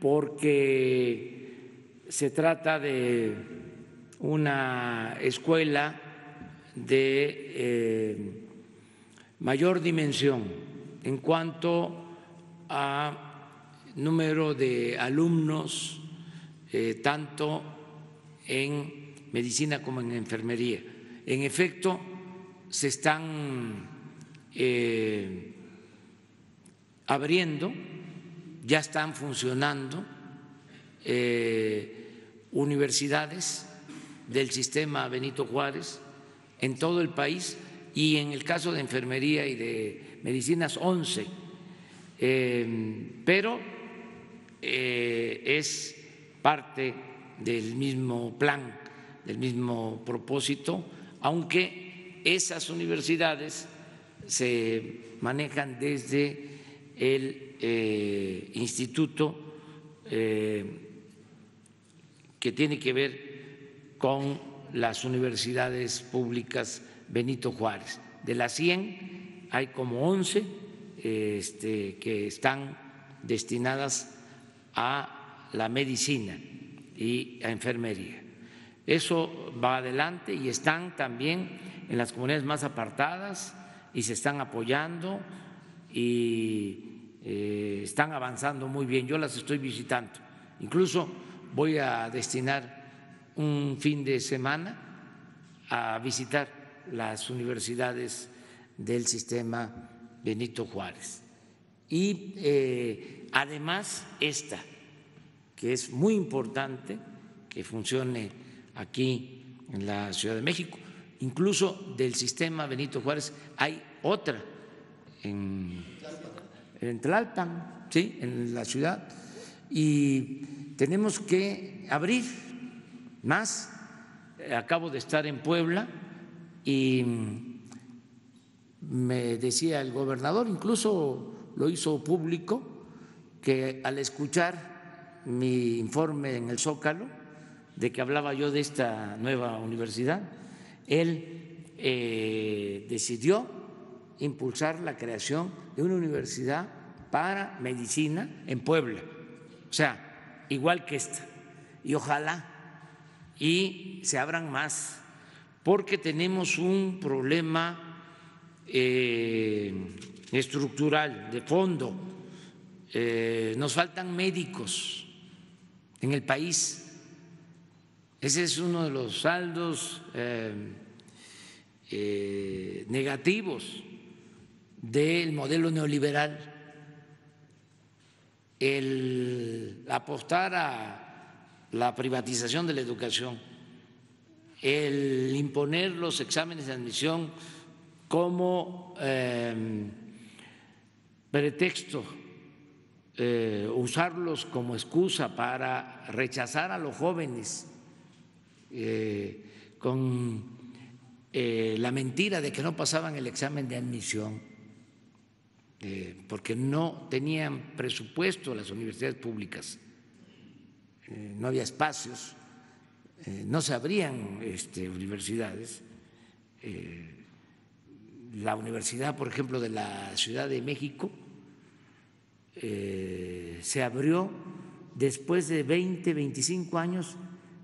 porque se trata de una escuela de mayor dimensión en cuanto a número de alumnos, tanto en medicina como en enfermería. En efecto, se están abriendo, ya están funcionando universidades del sistema Benito Juárez en todo el país, y en el caso de enfermería y de medicinas 11, pero es parte del mismo plan, del mismo propósito, aunque esas universidades se manejan desde el instituto que tiene que ver con las universidades públicas Benito Juárez. De las 100 hay como 11 que están destinadas a la medicina y a enfermería. Eso va adelante y están también en las comunidades más apartadas y se están apoyando y están avanzando muy bien. Yo las estoy visitando. Incluso voy a destinar un fin de semana a visitar las universidades del sistema Benito Juárez. Y además esta, que es muy importante que funcione aquí en la Ciudad de México. Incluso del sistema Benito Juárez hay otra en Tlalpan, ¿sí?, en la ciudad, y tenemos que abrir más. Acabo de estar en Puebla y me decía el gobernador, incluso lo hizo público, que al escuchar mi informe en el Zócalo, de que hablaba yo de esta nueva universidad, él decidió impulsar la creación de una universidad para medicina en Puebla, o sea, igual que esta, y ojalá y se abran más, porque tenemos un problema estructural, de fondo. Nos faltan médicos en el país. Ese es uno de los saldos negativos del modelo neoliberal. El apostar a la privatización de la educación el imponer los exámenes de admisión como pretexto, usarlos como excusa para rechazar a los jóvenes con la mentira de que no pasaban el examen de admisión porque no tenían presupuesto las universidades públicas, no había espacios, no se abrían universidades. La universidad, por ejemplo, de la Ciudad de México se abrió después de 20, 25 años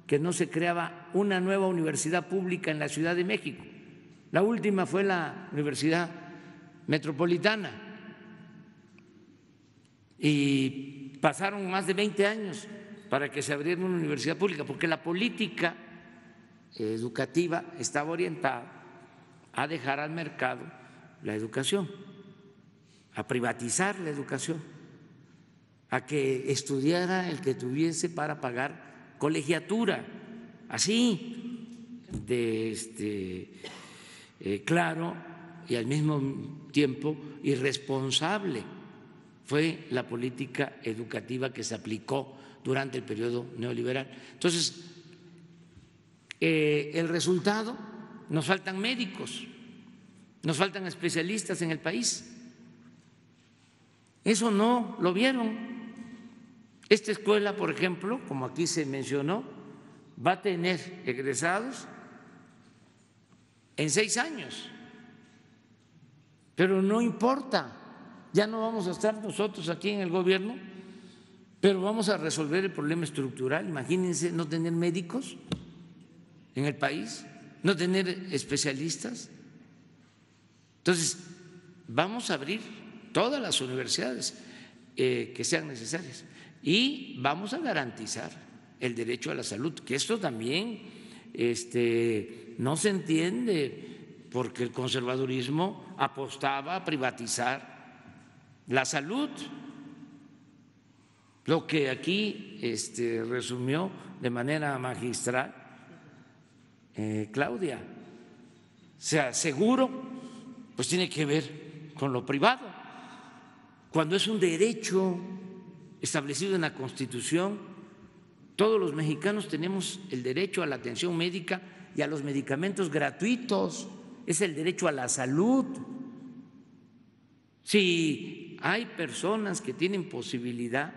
que no se creaba una nueva universidad pública en la Ciudad de México. La última fue la Universidad Metropolitana y pasaron más de 20 años para que se abriera una universidad pública, porque la política educativa estaba orientada a dejar al mercado la educación, a privatizar la educación, a que estudiara el que tuviese para pagar colegiatura, así de claro y al mismo tiempo irresponsable fue la política educativa que se aplicó durante el periodo neoliberal. Entonces, el resultado, nos faltan médicos, nos faltan especialistas en el país. Eso no lo vieron. Esta escuela, por ejemplo, como aquí se mencionó, va a tener egresados en 6 años, pero no importa, ya no vamos a estar nosotros aquí en el gobierno, pero vamos a resolver el problema estructural. Imagínense no tener médicos en el país, no tener especialistas. Entonces, vamos a abrir todas las universidades que sean necesarias y vamos a garantizar el derecho a la salud, que esto también no se entiende, porque el conservadurismo apostaba a privatizar la salud, lo que aquí resumió de manera magistral Claudia. O sea, seguro, pues tiene que ver con lo privado, cuando es un derecho establecido en la Constitución. Todos los mexicanos tenemos el derecho a la atención médica y a los medicamentos gratuitos, es el derecho a la salud. Si hay personas que tienen posibilidad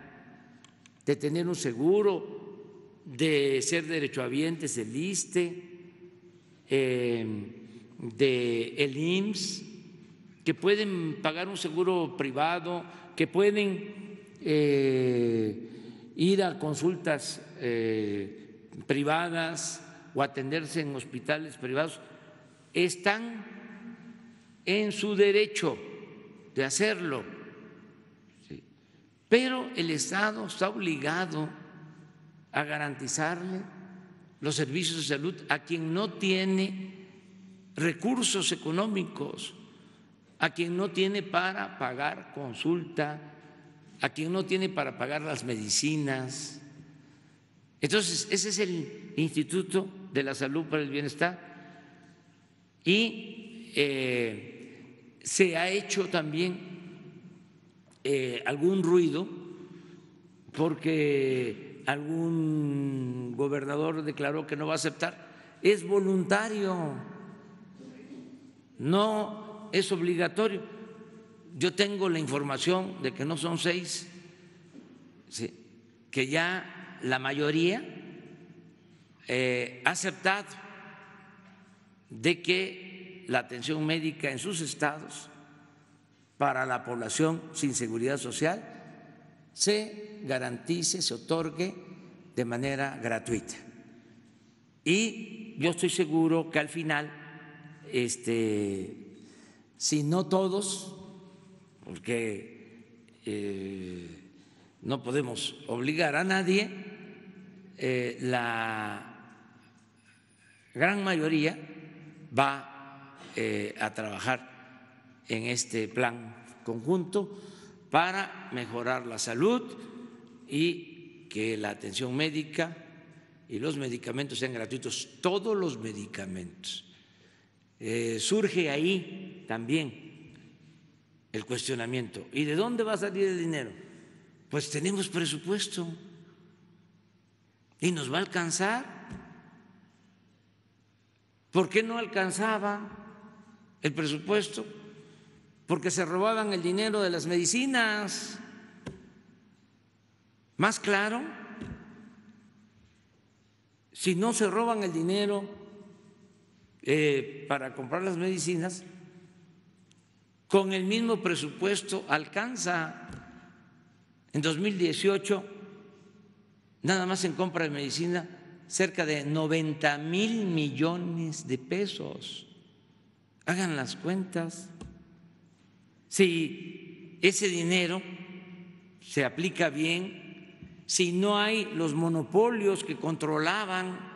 de tener un seguro, de ser derechohabientes del ISSSTE, de el IMSS, que pueden pagar un seguro privado, que pueden ir a consultas privadas o atenderse en hospitales privados, están en su derecho de hacerlo, ¿sí? Pero el Estado está obligado a garantizarle los servicios de salud a quien no tiene recursos económicos, a quien no tiene para pagar consulta, a quien no tiene para pagar las medicinas. Entonces, ese es el Instituto de la Salud para el Bienestar. Y se ha hecho también algún ruido porque algún gobernador declaró que no va a aceptar. Es voluntario, no es obligatorio. Yo tengo la información de que no son 6, que ya la mayoría ha aceptado de que la atención médica en sus estados para la población sin seguridad social se garantice, se otorgue de manera gratuita. Y yo estoy seguro que al final, si no todos, porque no podemos obligar a nadie, la gran mayoría va a trabajar en este plan conjunto para mejorar la salud y que la atención médica y los medicamentos sean gratuitos, todos los medicamentos. Surge ahí también el cuestionamiento. ¿Y de dónde va a salir el dinero? Pues tenemos presupuesto y nos va a alcanzar. ¿Por qué no alcanzaba el presupuesto? Porque se robaban el dinero de las medicinas. Más claro, si no se roban el dinero para comprar las medicinas, con el mismo presupuesto alcanza. En 2018, nada más en compra de medicina, cerca de 90,000 millones de pesos. Hagan las cuentas. Si ese dinero se aplica bien, si no hay los monopolios que controlaban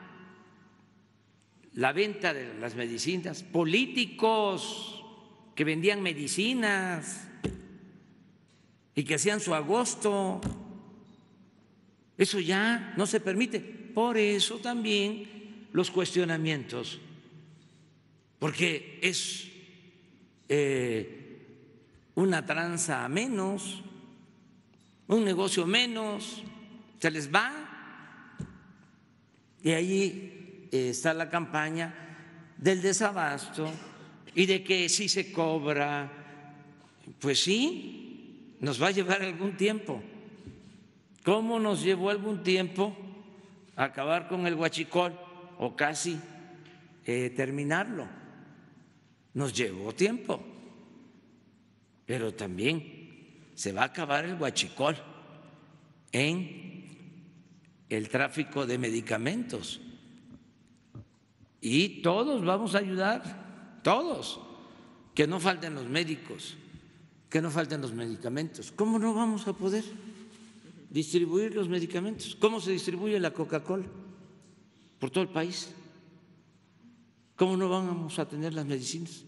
la venta de las medicinas, políticos que vendían medicinas y que hacían su agosto, eso ya no se permite. Por eso también los cuestionamientos, porque es una tranza menos, un negocio menos, se les va. Y ahí está la campaña del desabasto y de que si se cobra, pues sí, nos va a llevar algún tiempo. ¿Cómo nos llevó algún tiempo acabar con el huachicol o casi terminarlo? Nos llevó tiempo, pero también se va a acabar el huachicol en el tráfico de medicamentos y todos vamos a ayudar, todos, que no falten los médicos, que no falten los medicamentos. ¿Cómo no vamos a poder distribuir los medicamentos? ¿Cómo se distribuye la Coca-Cola por todo el país? ¿Cómo no vamos a tener las medicinas?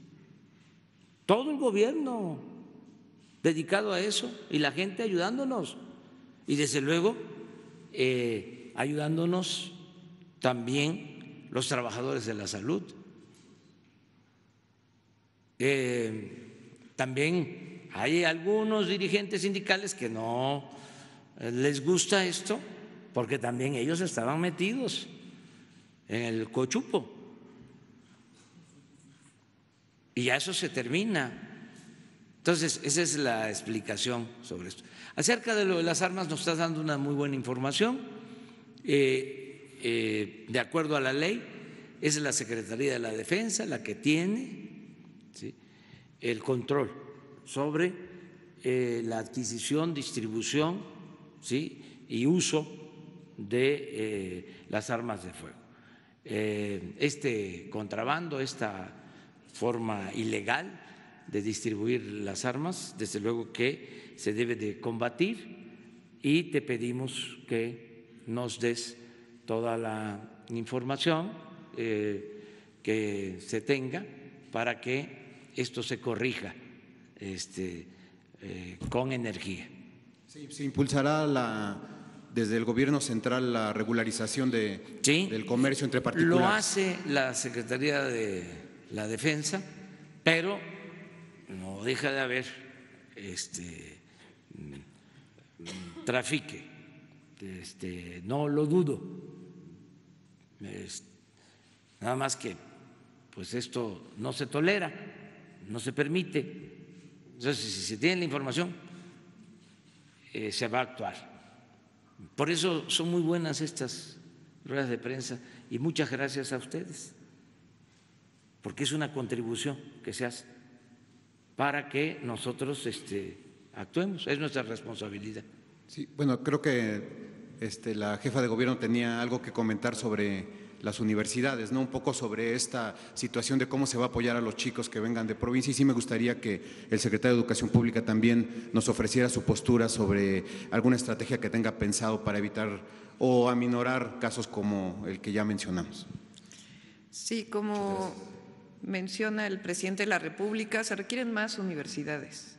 Todo el gobierno dedicado a eso y la gente ayudándonos y desde luego ayudándonos también los trabajadores de la salud, también hay algunos dirigentes sindicales que no les gusta esto porque también ellos estaban metidos en el cochupo y ya eso se termina. Entonces, esa es la explicación sobre esto. Acerca de lo de las armas, nos estás dando una muy buena información. De acuerdo a la ley, es la Secretaría de la Defensa la que tiene, ¿sí?, el control sobre la adquisición, distribución, ¿sí?, y uso de las armas de fuego. Este contrabando, esta forma ilegal de distribuir las armas, desde luego que se debe de combatir y te pedimos que nos des toda la información que se tenga para que esto se corrija con energía. Sí, se impulsará desde el gobierno central la regularización del comercio entre particulares. Lo hace la Secretaría de la Defensa, pero no deja de haber trafique, no lo dudo, nada más que pues esto no se tolera, no se permite. Entonces, si se tiene la información, se va a actuar. Por eso son muy buenas estas ruedas de prensa y muchas gracias a ustedes, porque es una contribución que se hace para que nosotros actuemos, es nuestra responsabilidad. Sí, bueno, creo que la jefa de gobierno tenía algo que comentar sobre las universidades, ¿no? Un poco sobre esta situación de cómo se va a apoyar a los chicos que vengan de provincia, y sí me gustaría que el secretario de Educación Pública también nos ofreciera su postura sobre alguna estrategia que tenga pensado para evitar o aminorar casos como el que ya mencionamos. Sí, como menciona el presidente de la República, se requieren más universidades,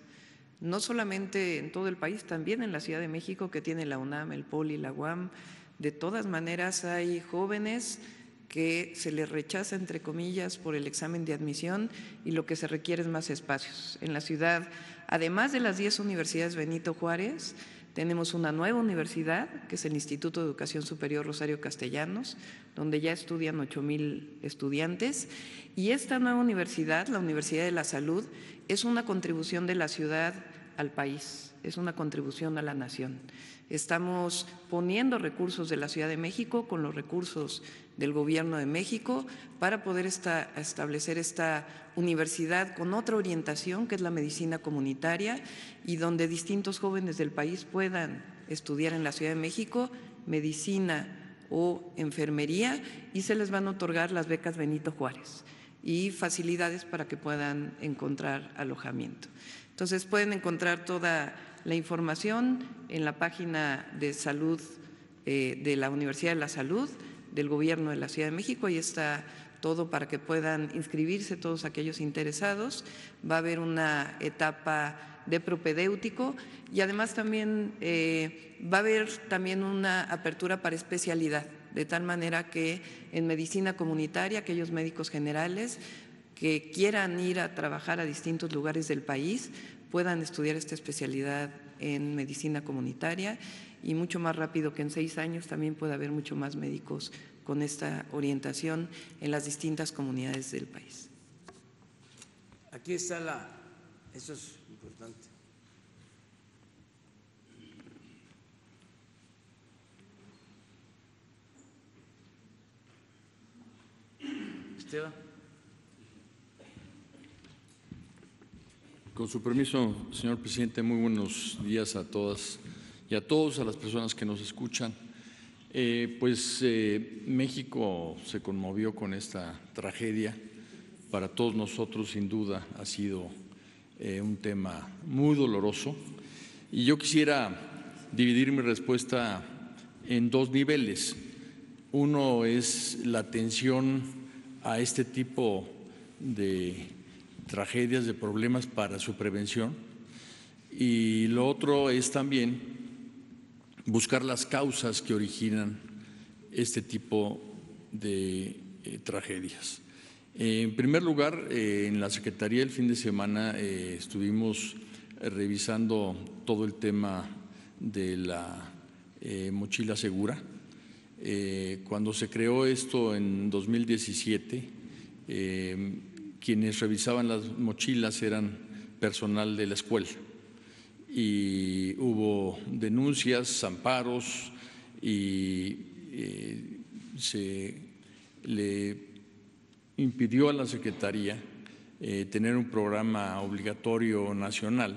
no solamente en todo el país, también en la Ciudad de México, que tiene la UNAM, el Poli, la UAM, De todas maneras, hay jóvenes que se les rechaza, entre comillas, por el examen de admisión y lo que se requiere es más espacios. En la ciudad, además de las 10 universidades Benito Juárez, tenemos una nueva universidad, que es el Instituto de Educación Superior Rosario Castellanos, donde ya estudian 8,000 estudiantes. Y esta nueva universidad, la Universidad de la Salud, es una contribución de la ciudad al país, es una contribución a la nación. Estamos poniendo recursos de la Ciudad de México con los recursos del Gobierno de México para poder establecer esta universidad con otra orientación, que es la medicina comunitaria, y donde distintos jóvenes del país puedan estudiar en la Ciudad de México medicina o enfermería, y se les van a otorgar las becas Benito Juárez y facilidades para que puedan encontrar alojamiento. Entonces, pueden encontrar toda la información en la página de salud de la Universidad de la Salud del Gobierno de la Ciudad de México. Ahí está todo para que puedan inscribirse todos aquellos interesados. Va a haber una etapa de propedéutico y además también va a haber también una apertura para especialidad, de tal manera que en medicina comunitaria aquellos médicos generales que quieran ir a trabajar a distintos lugares del país puedan estudiar esta especialidad en medicina comunitaria, y mucho más rápido que en 6 años también puede haber mucho más médicos con esta orientación en las distintas comunidades del país. Aquí está eso es importante. Esteban. Con su permiso, señor presidente, muy buenos días a todas y a todos, a las personas que nos escuchan. México se conmovió con esta tragedia. Para todos nosotros, sin duda, ha sido un tema muy doloroso. Y yo quisiera dividir mi respuesta en 2 niveles. Uno es la atención a este tipo de tragedias, de problemas, para su prevención, y lo otro es también buscar las causas que originan este tipo de tragedias. En primer lugar, en la Secretaría el fin de semana estuvimos revisando todo el tema de la mochila segura. Cuando se creó esto en 2017, quienes revisaban las mochilas eran personal de la escuela, y hubo denuncias, amparos, y se le impidió a la Secretaría tener un programa obligatorio nacional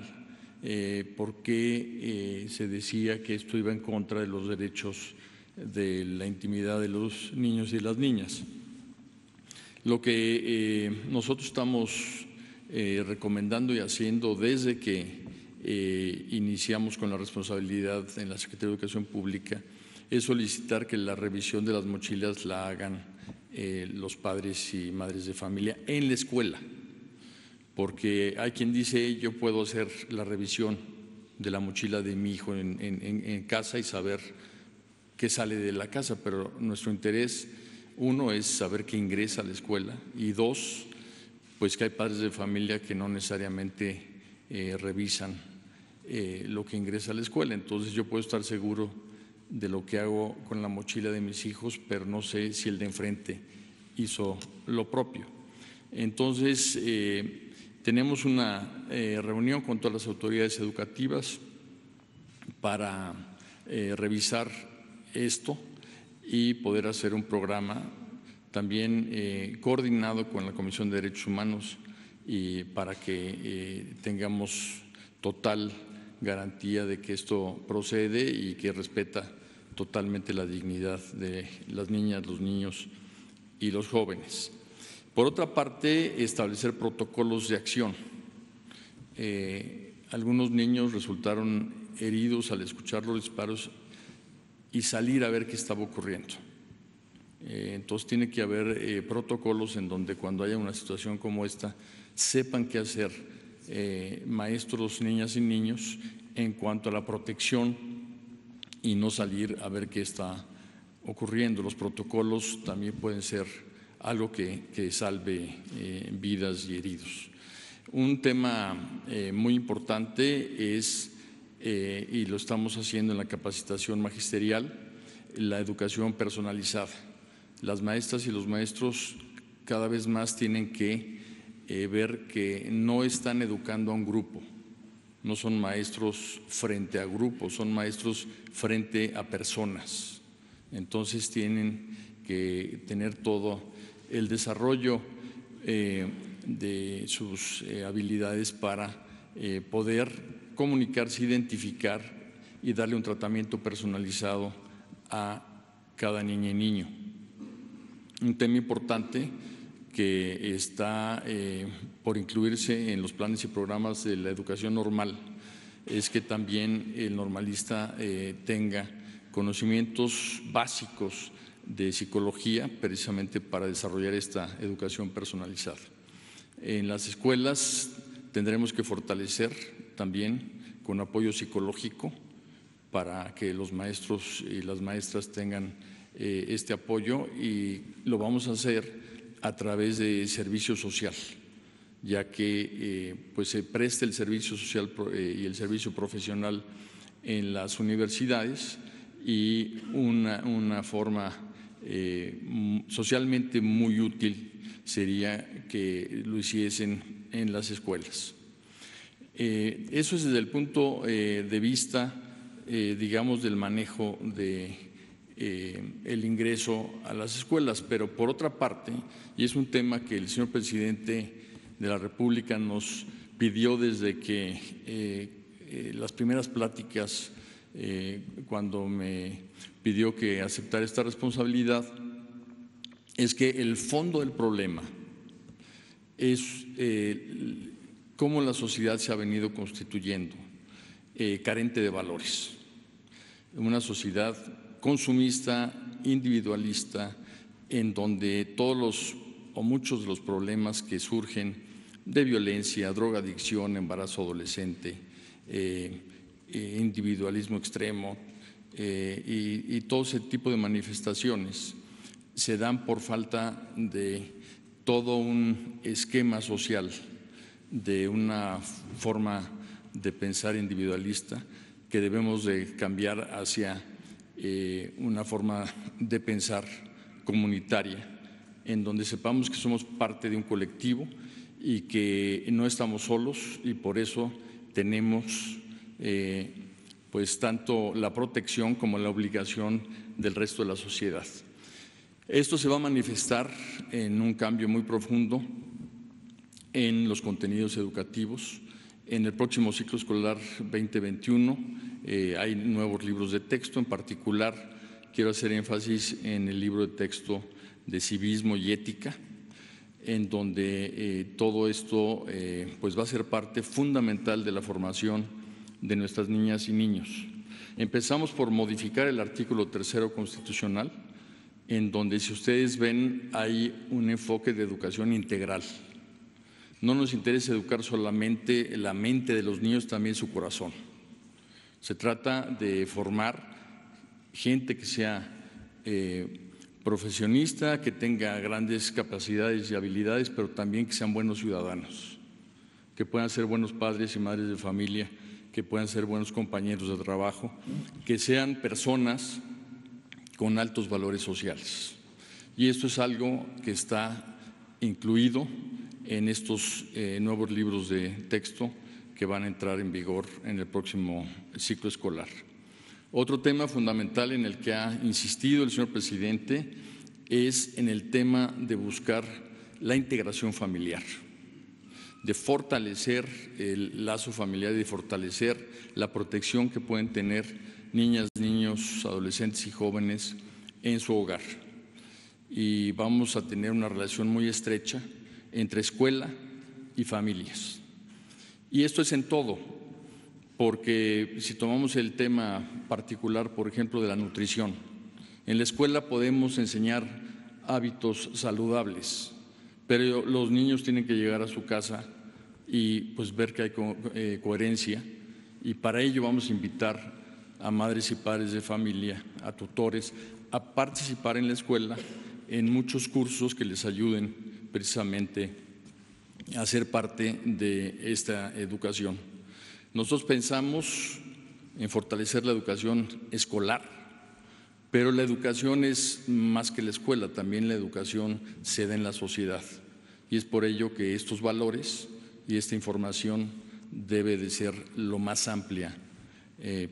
porque se decía que esto iba en contra de los derechos de la intimidad de los niños y las niñas. Lo que nosotros estamos recomendando y haciendo desde que iniciamos con la responsabilidad en la Secretaría de Educación Pública es solicitar que la revisión de las mochilas la hagan los padres y madres de familia en la escuela, porque hay quien dice: yo puedo hacer la revisión de la mochila de mi hijo en casa y saber qué sale de la casa, pero nuestro interés, uno, es saber que ingresa a la escuela, y 2, pues que hay padres de familia que no necesariamente revisan lo que ingresa a la escuela. Entonces, yo puedo estar seguro de lo que hago con la mochila de mis hijos, pero no sé si el de enfrente hizo lo propio. Entonces, tenemos una reunión con todas las autoridades educativas para revisar esto y poder hacer un programa también coordinado con la Comisión de Derechos Humanos, y para que tengamos total garantía de que esto procede y que respeta totalmente la dignidad de las niñas, los niños y los jóvenes. Por otra parte, establecer protocolos de acción. Algunos niños resultaron heridos al escuchar los disparos y salir a ver qué estaba ocurriendo. Entonces, tiene que haber protocolos en donde, cuando haya una situación como esta, sepan qué hacer maestros, niñas y niños en cuanto a la protección, y no salir a ver qué está ocurriendo. Los protocolos también pueden ser algo que salve vidas y heridos. Un tema muy importante es, y lo estamos haciendo en la capacitación magisterial, la educación personalizada. Las maestras y los maestros cada vez más tienen que ver que no están educando a un grupo, no son maestros frente a grupos, son maestros frente a personas. Entonces tienen que tener todo el desarrollo de sus habilidades para poder comunicarse, identificar y darle un tratamiento personalizado a cada niña y niño. Un tema importante que está por incluirse en los planes y programas de la educación normal es que también el normalista tenga conocimientos básicos de psicología, precisamente para desarrollar esta educación personalizada. En las escuelas tendremos que fortalecer también con apoyo psicológico para que los maestros y las maestras tengan este apoyo, y lo vamos a hacer a través de servicio social, ya que pues se presta el servicio social y el servicio profesional en las universidades, y una forma socialmente muy útil sería que lo hiciesen en las escuelas. Eso es desde el punto de vista, digamos, del manejo de el ingreso a las escuelas. Pero por otra parte, y es un tema que el señor presidente de la República nos pidió desde que las primeras pláticas, cuando me pidió que aceptara esta responsabilidad, es que el fondo del problema es cómo la sociedad se ha venido constituyendo, carente de valores, una sociedad consumista, individualista, en donde todos los o muchos de los problemas que surgen de violencia, drogadicción, embarazo adolescente, individualismo extremo y todo ese tipo de manifestaciones se dan por falta de todo un esquema social, de una forma de pensar individualista que debemos de cambiar hacia una forma de pensar comunitaria, en donde sepamos que somos parte de un colectivo y que no estamos solos, y por eso tenemos pues tanto la protección como la obligación del resto de la sociedad. Esto se va a manifestar en un cambio muy profundo en los contenidos educativos. En el próximo ciclo escolar 2021 hay nuevos libros de texto. En particular, quiero hacer énfasis en el libro de texto de civismo y ética, en donde todo esto pues va a ser parte fundamental de la formación de nuestras niñas y niños. Empezamos por modificar el artículo tercero constitucional, en donde, si ustedes ven, hay un enfoque de educación integral. No nos interesa educar solamente la mente de los niños, también su corazón. Se trata de formar gente que sea profesionista, que tenga grandes capacidades y habilidades, pero también que sean buenos ciudadanos, que puedan ser buenos padres y madres de familia, que puedan ser buenos compañeros de trabajo, que sean personas con altos valores sociales. Y esto es algo que está incluido en estos nuevos libros de texto que van a entrar en vigor en el próximo ciclo escolar. Otro tema fundamental en el que ha insistido el señor presidente es en el tema de buscar la integración familiar, de fortalecer el lazo familiar y de fortalecer la protección que pueden tener niñas, niños, adolescentes y jóvenes en su hogar. Y vamos a tener una relación muy estrecha entre escuela y familias. Y esto es en todo, porque si tomamos el tema particular, por ejemplo, de la nutrición, en la escuela podemos enseñar hábitos saludables, pero los niños tienen que llegar a su casa y pues ver que hay coherencia, y para ello vamos a invitar a madres y padres de familia, a tutores, a participar en la escuela en muchos cursos que les ayuden precisamente a ser parte de esta educación. Nosotros pensamos en fortalecer la educación escolar, pero la educación es más que la escuela, también la educación se da en la sociedad. Y es por ello que estos valores y esta información debe de ser lo más amplia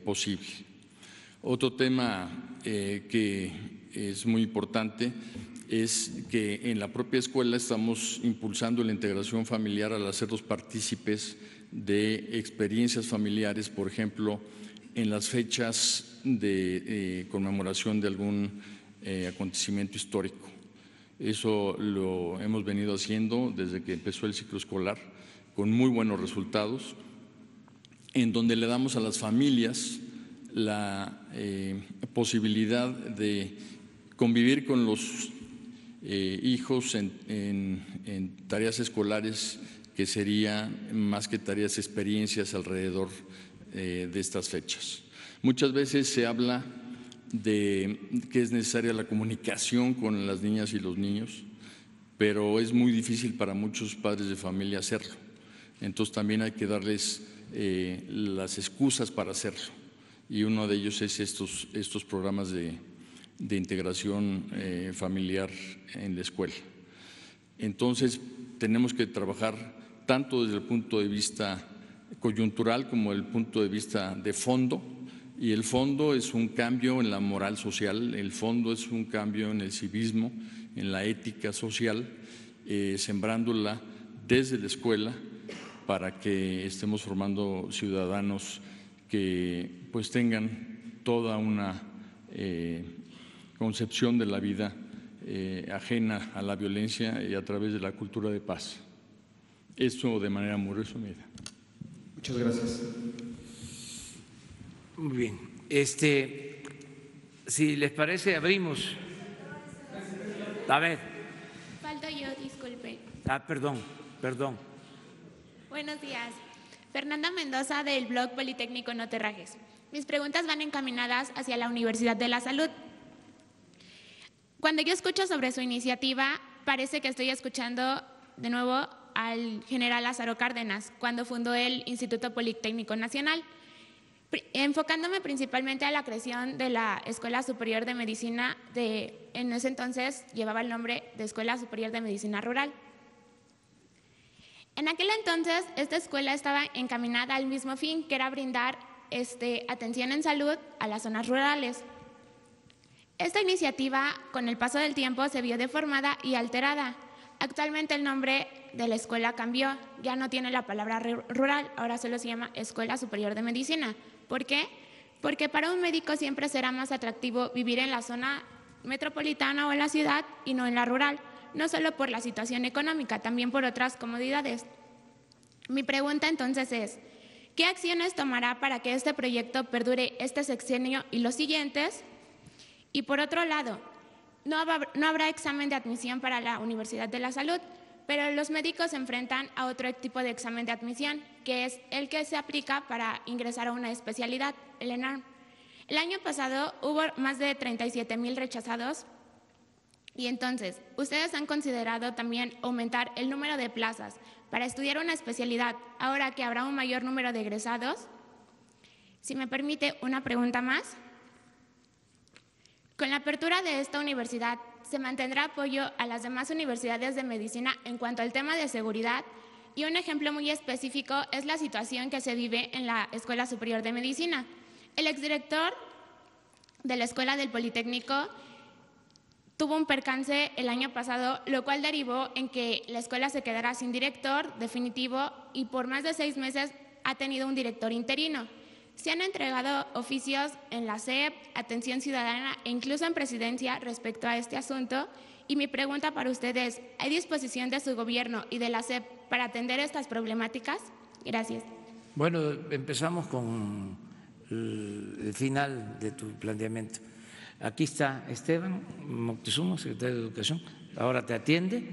posible. Otro tema que es muy importante es que en la propia escuela estamos impulsando la integración familiar al hacerlos partícipes de experiencias familiares, por ejemplo, en las fechas de conmemoración de algún acontecimiento histórico. Eso lo hemos venido haciendo desde que empezó el ciclo escolar, con muy buenos resultados, en donde le damos a las familias la posibilidad de convivir con los hijos en tareas escolares, que serían más que tareas, experiencias alrededor de estas fechas. Muchas veces se habla de que es necesaria la comunicación con las niñas y los niños, pero es muy difícil para muchos padres de familia hacerlo. Entonces también hay que darles las excusas para hacerlo, y uno de ellos es estos programas de integración familiar en la escuela. Entonces tenemos que trabajar tanto desde el punto de vista coyuntural como desde el punto de vista de fondo, y el fondo es un cambio en la moral social, el fondo es un cambio en el civismo, en la ética social, sembrándola desde la escuela para que estemos formando ciudadanos que pues tengan toda una concepción de la vida ajena a la violencia y a través de la cultura de paz. Esto de manera muy resumida. Muchas gracias. Muy bien. Si les parece, abrimos. A ver. Falto yo, disculpen. Ah, perdón. Buenos días. Fernanda Mendoza, del blog Politécnico No Te Rajes. Mis preguntas van encaminadas hacia la Universidad de la Salud. Cuando yo escucho sobre su iniciativa, parece que estoy escuchando de nuevo al general Lázaro Cárdenas, cuando fundó el Instituto Politécnico Nacional, enfocándome principalmente a la creación de la Escuela Superior de Medicina, en ese entonces llevaba el nombre de Escuela Superior de Medicina Rural. En aquel entonces, esta escuela estaba encaminada al mismo fin, que era brindar atención en salud a las zonas rurales. Esta iniciativa, con el paso del tiempo, se vio deformada y alterada. Actualmente el nombre de la escuela cambió, ya no tiene la palabra rural, ahora solo se llama Escuela Superior de Medicina. ¿Por qué? Porque para un médico siempre será más atractivo vivir en la zona metropolitana o en la ciudad y no en la rural, no solo por la situación económica, también por otras comodidades. Mi pregunta entonces es, ¿qué acciones tomará para que este proyecto perdure este sexenio y los siguientes? Y por otro lado, no habrá examen de admisión para la Universidad de la Salud, pero los médicos se enfrentan a otro tipo de examen de admisión, que es el que se aplica para ingresar a una especialidad, el ENARM. El año pasado hubo más de 37,000 rechazados, y entonces, ¿ustedes han considerado también aumentar el número de plazas para estudiar una especialidad ahora que habrá un mayor número de egresados? Si me permite una pregunta más. Con la apertura de esta universidad, ¿se mantendrá apoyo a las demás universidades de medicina en cuanto al tema de seguridad? Y un ejemplo muy específico es la situación que se vive en la Escuela Superior de Medicina. El exdirector de la Escuela del Politécnico tuvo un percance el año pasado, lo cual derivó en que la escuela se quedará sin director definitivo y por más de 6 meses ha tenido un director interino. Se han entregado oficios en la SEP, Atención Ciudadana e incluso en Presidencia respecto a este asunto. Y mi pregunta para ustedes es, ¿hay disposición de su gobierno y de la SEP para atender estas problemáticas? Gracias. Bueno, empezamos con el final de tu planteamiento. Aquí está Esteban Moctezuma, secretario de Educación. Ahora te atiende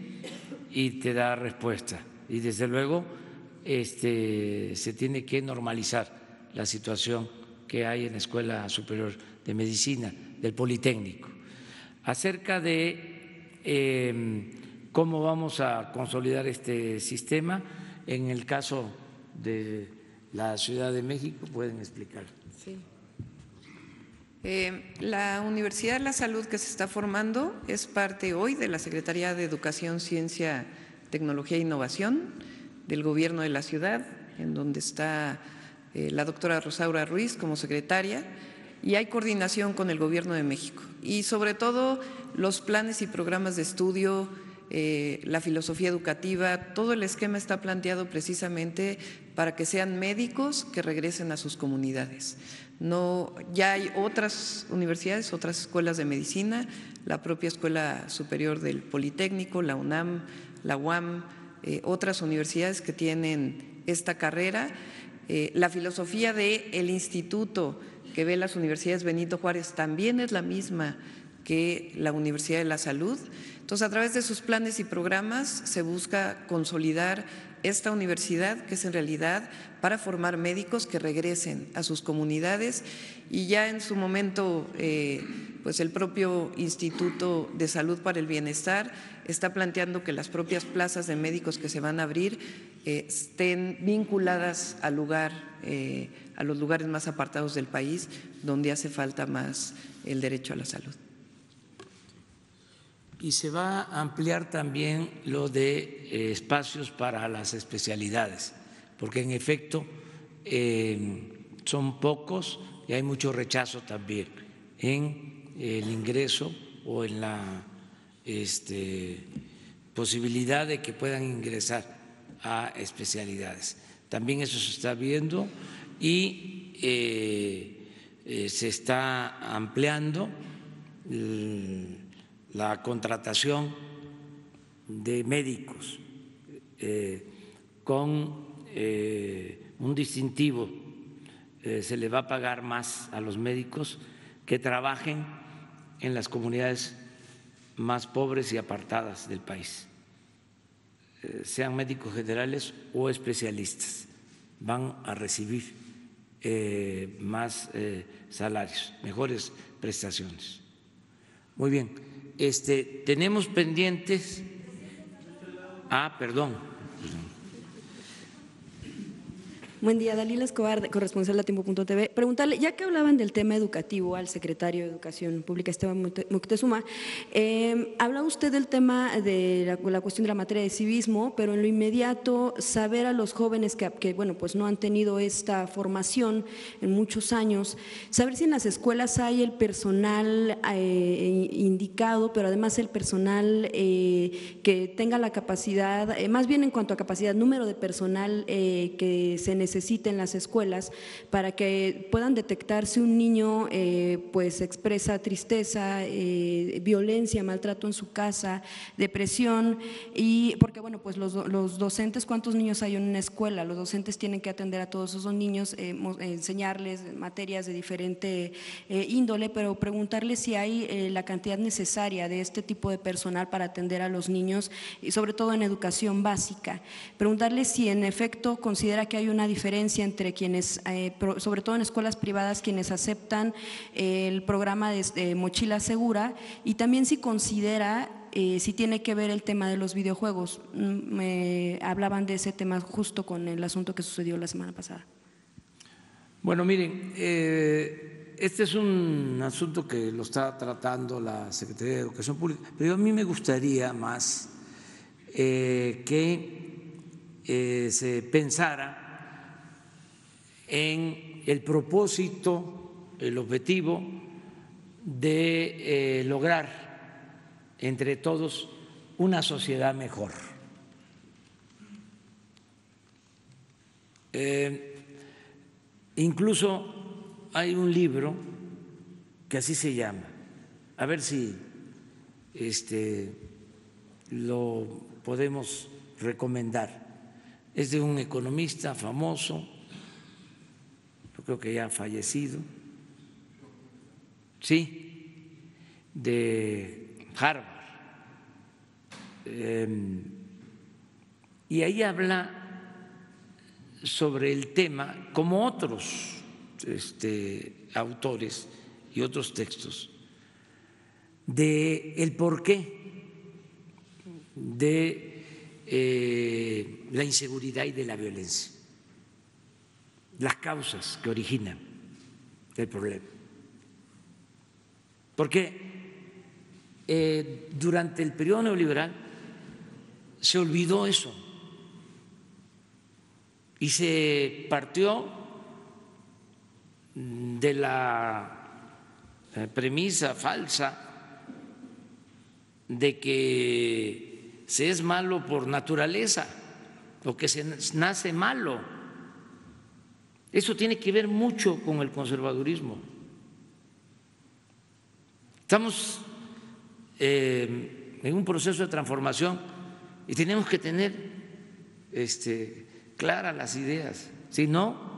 y te da respuesta. Y desde luego se tiene que normalizar la situación que hay en la Escuela Superior de Medicina del Politécnico. Acerca de cómo vamos a consolidar este sistema, en el caso de la Ciudad de México, pueden explicar. Sí. La Universidad de la Salud que se está formando es parte hoy de la Secretaría de Educación, Ciencia, Tecnología e Innovación del Gobierno de la Ciudad, en donde está la doctora Rosaura Ruiz como secretaria, y hay coordinación con el Gobierno de México. Y sobre todo los planes y programas de estudio, la filosofía educativa, todo el esquema está planteado precisamente para que sean médicos que regresen a sus comunidades. No, ya hay otras universidades, otras escuelas de medicina, la propia Escuela Superior del Politécnico, la UNAM, la UAM, otras universidades que tienen esta carrera. La filosofía del instituto que ve las universidades Benito Juárez también es la misma que la Universidad de la Salud. Entonces, a través de sus planes y programas se busca consolidar esta universidad, que es en realidad para formar médicos que regresen a sus comunidades. Y ya en su momento, pues el propio Instituto de Salud para el Bienestar está planteando que las propias plazas de médicos que se van a abrir estén vinculadas al lugar, a los lugares más apartados del país, donde hace falta más el derecho a la salud. Y se va a ampliar también lo de espacios para las especialidades, porque en efecto son pocos y hay mucho rechazo también en el ingreso o en la posibilidad de que puedan ingresar a especialidades. También eso se está viendo y se está ampliando la contratación de médicos con un distintivo. Se le va a pagar más a los médicos que trabajen en las comunidades más pobres y apartadas del país, sean médicos generales o especialistas, van a recibir más salarios, mejores prestaciones. Muy bien. Tenemos pendientes. Ah, perdón. Buen día, Dalila Escobar, corresponsal de Tiempo.tv. Preguntarle, ya que hablaban del tema educativo al secretario de Educación Pública, Esteban Moctezuma, habla usted del tema de la cuestión de la materia de civismo, pero en lo inmediato saber a los jóvenes que bueno, pues no han tenido esta formación en muchos años, saber si en las escuelas hay el personal indicado, pero además el personal que tenga la capacidad, más bien en cuanto a capacidad, número de personal que se necesita en las escuelas para que puedan detectar si un niño pues expresa tristeza, violencia, maltrato en su casa, depresión, y porque bueno, pues los docentes, ¿cuántos niños hay en una escuela? Los docentes tienen que atender a todos esos niños, enseñarles materias de diferente índole, pero preguntarles si hay la cantidad necesaria de este tipo de personal para atender a los niños, y sobre todo en educación básica. Preguntarles si en efecto considera que hay una diferencia entre quienes, sobre todo en escuelas privadas, quienes aceptan el programa de mochila segura, y también si considera si tiene que ver el tema de los videojuegos. Me hablaban de ese tema justo con el asunto que sucedió la semana pasada. Bueno, miren, este es un asunto que lo está tratando la Secretaría de Educación Pública, pero a mí me gustaría más que se pensara en el propósito, el objetivo de lograr entre todos una sociedad mejor. Incluso hay un libro que así se llama, a ver si lo podemos recomendar. Es de un economista famoso, creo que ya ha fallecido, sí, de Harvard, y ahí habla sobre el tema, como otros autores y otros textos de el porqué de la inseguridad y de la violencia, las causas que originan el problema. Porque durante el periodo neoliberal se olvidó eso y se partió de la premisa falsa de que se es malo por naturaleza o que se nace malo. Eso tiene que ver mucho con el conservadurismo. Estamos en un proceso de transformación y tenemos que tener claras las ideas, si no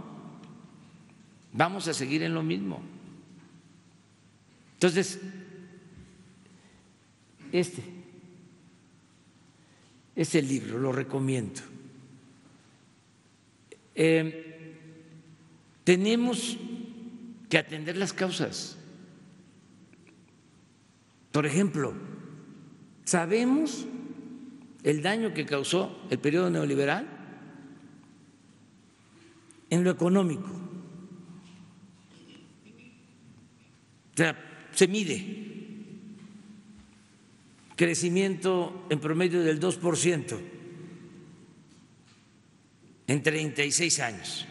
vamos a seguir en lo mismo. Entonces, este libro lo recomiendo. Tenemos que atender las causas. Por ejemplo, ¿sabemos el daño que causó el periodo neoliberal en lo económico? O sea, se mide crecimiento en promedio del 2% en 36 años.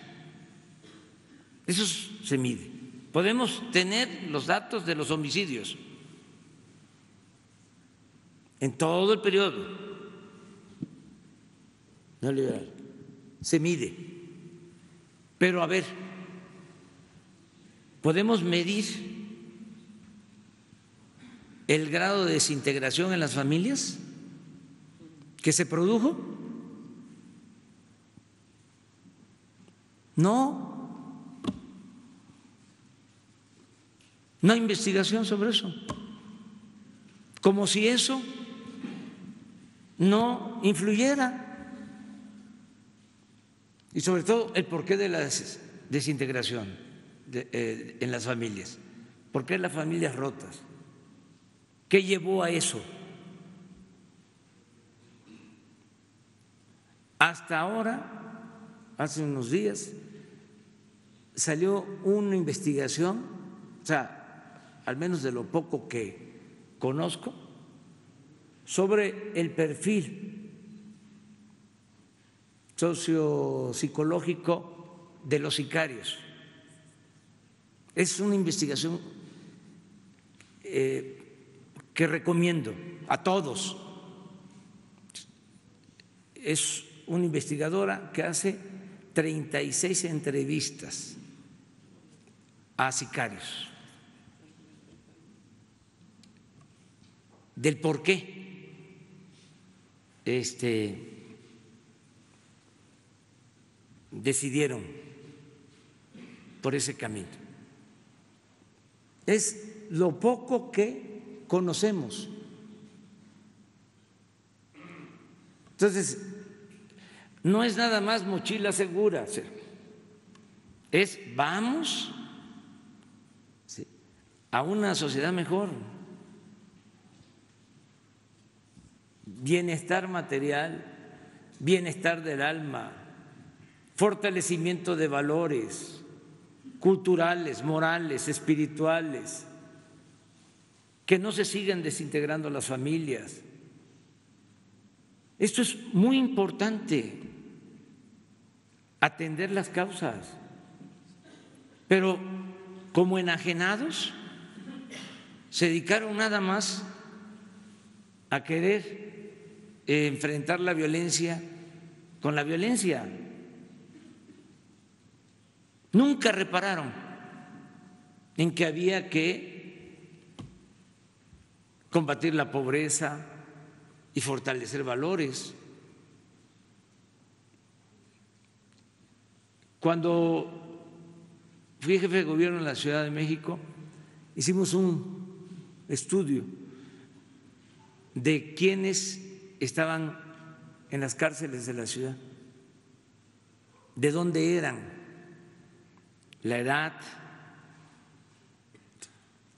Eso se mide. Podemos tener los datos de los homicidios en todo el periodo neoliberal, se mide. Pero a ver, podemos medir el grado de desintegración en las familias que se produjo. No hay investigación sobre eso, como si eso no influyera, y sobre todo el porqué de la desintegración en las familias, por qué las familias rotas, qué llevó a eso. Hasta ahora, hace unos días, salió una investigación, o sea, al menos de lo poco que conozco, sobre el perfil sociopsicológico de los sicarios. Es una investigación que recomiendo a todos. Es una investigadora que hace 36 entrevistas a sicarios del por qué decidieron por ese camino. Es lo poco que conocemos. Entonces, no es nada más mochila segura, es vamos a una sociedad mejor. Bienestar material, bienestar del alma, fortalecimiento de valores culturales, morales, espirituales, que no se sigan desintegrando las familias. Esto es muy importante, atender las causas, pero como enajenados se dedicaron nada más a querer enfrentar la violencia con la violencia. Nunca repararon en que había que combatir la pobreza y fortalecer valores. Cuando fui jefe de gobierno en la Ciudad de México, hicimos un estudio de quiénes estaban en las cárceles de la ciudad, de dónde eran, la edad,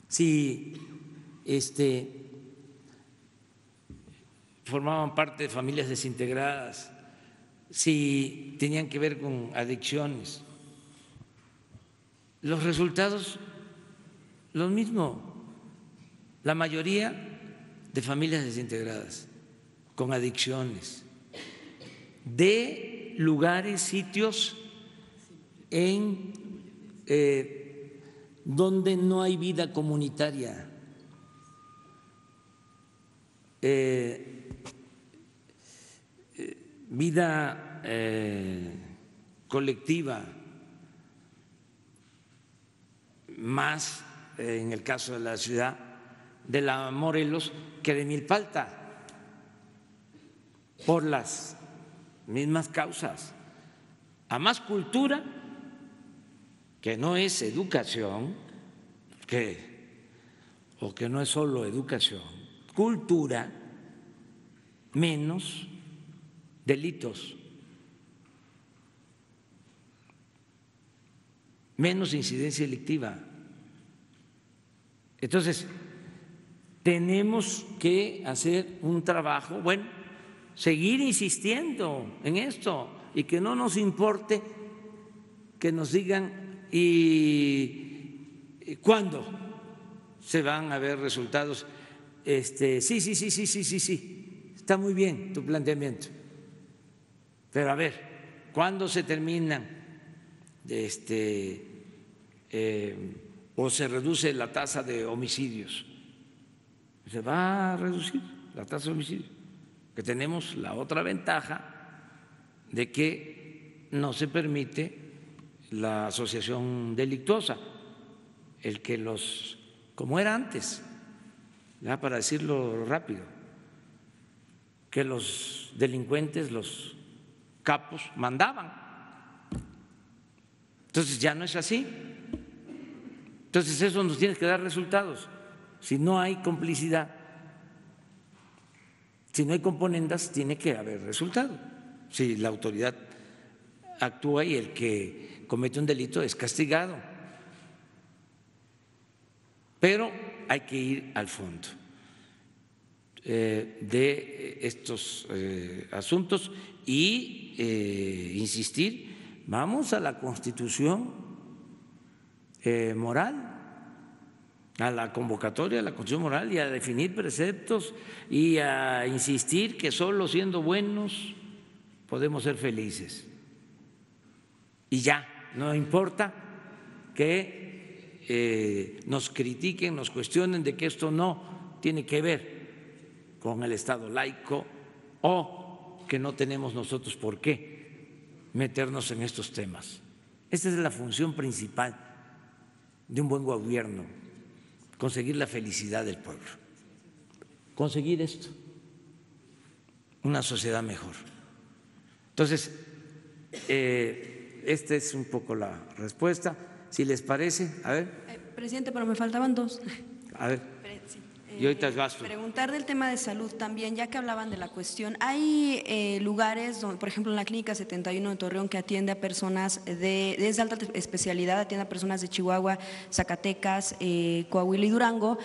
si formaban parte de familias desintegradas, si tenían que ver con adicciones. Los resultados, lo mismo, la mayoría de familias desintegradas, con adicciones, de lugares, sitios en donde no hay vida comunitaria, vida colectiva, más en el caso de la ciudad de la Morelos que de Milpalta, por las mismas causas, a más cultura, que no es educación, que no es solo educación, cultura, menos delitos, menos incidencia delictiva. Entonces, tenemos que hacer un trabajo, bueno, seguir insistiendo en esto y que no nos importe que nos digan ¿y cuándo se van a ver resultados? Sí, está muy bien tu planteamiento, pero a ver, ¿cuándo se terminan o se reduce la tasa de homicidios? Se va a reducir la tasa de homicidios, que tenemos la otra ventaja de que no se permite la asociación delictuosa, el que los, como era antes, ya para decirlo rápido, que los delincuentes, los capos mandaban. Entonces ya no es así. Entonces eso nos tiene que dar resultados. Si no hay complicidad, si no hay componendas, tiene que haber resultado. Si la autoridad actúa y el que comete un delito es castigado, pero hay que ir al fondo de estos asuntos y insistir, vamos a la Constitución moral, a la convocatoria de la Constitución moral y a definir preceptos y a insistir que solo siendo buenos podemos ser felices. Y ya, no importa que nos critiquen, nos cuestionen de que esto no tiene que ver con el Estado laico o que no tenemos nosotros por qué meternos en estos temas. Esta es la función principal de un buen gobierno, conseguir la felicidad del pueblo, conseguir esto, una sociedad mejor. Entonces, esta es un poco la respuesta, si les parece, a ver. Presidente, pero me faltaban dos. A ver, y ahorita vas tú. Preguntar del tema de salud también, ya que hablaban de la cuestión, hay lugares, donde, por ejemplo, en la Clínica 71 de Torreón, que atiende a personas de alta especialidad, atiende a personas de Chihuahua, Zacatecas, Coahuila y Durango,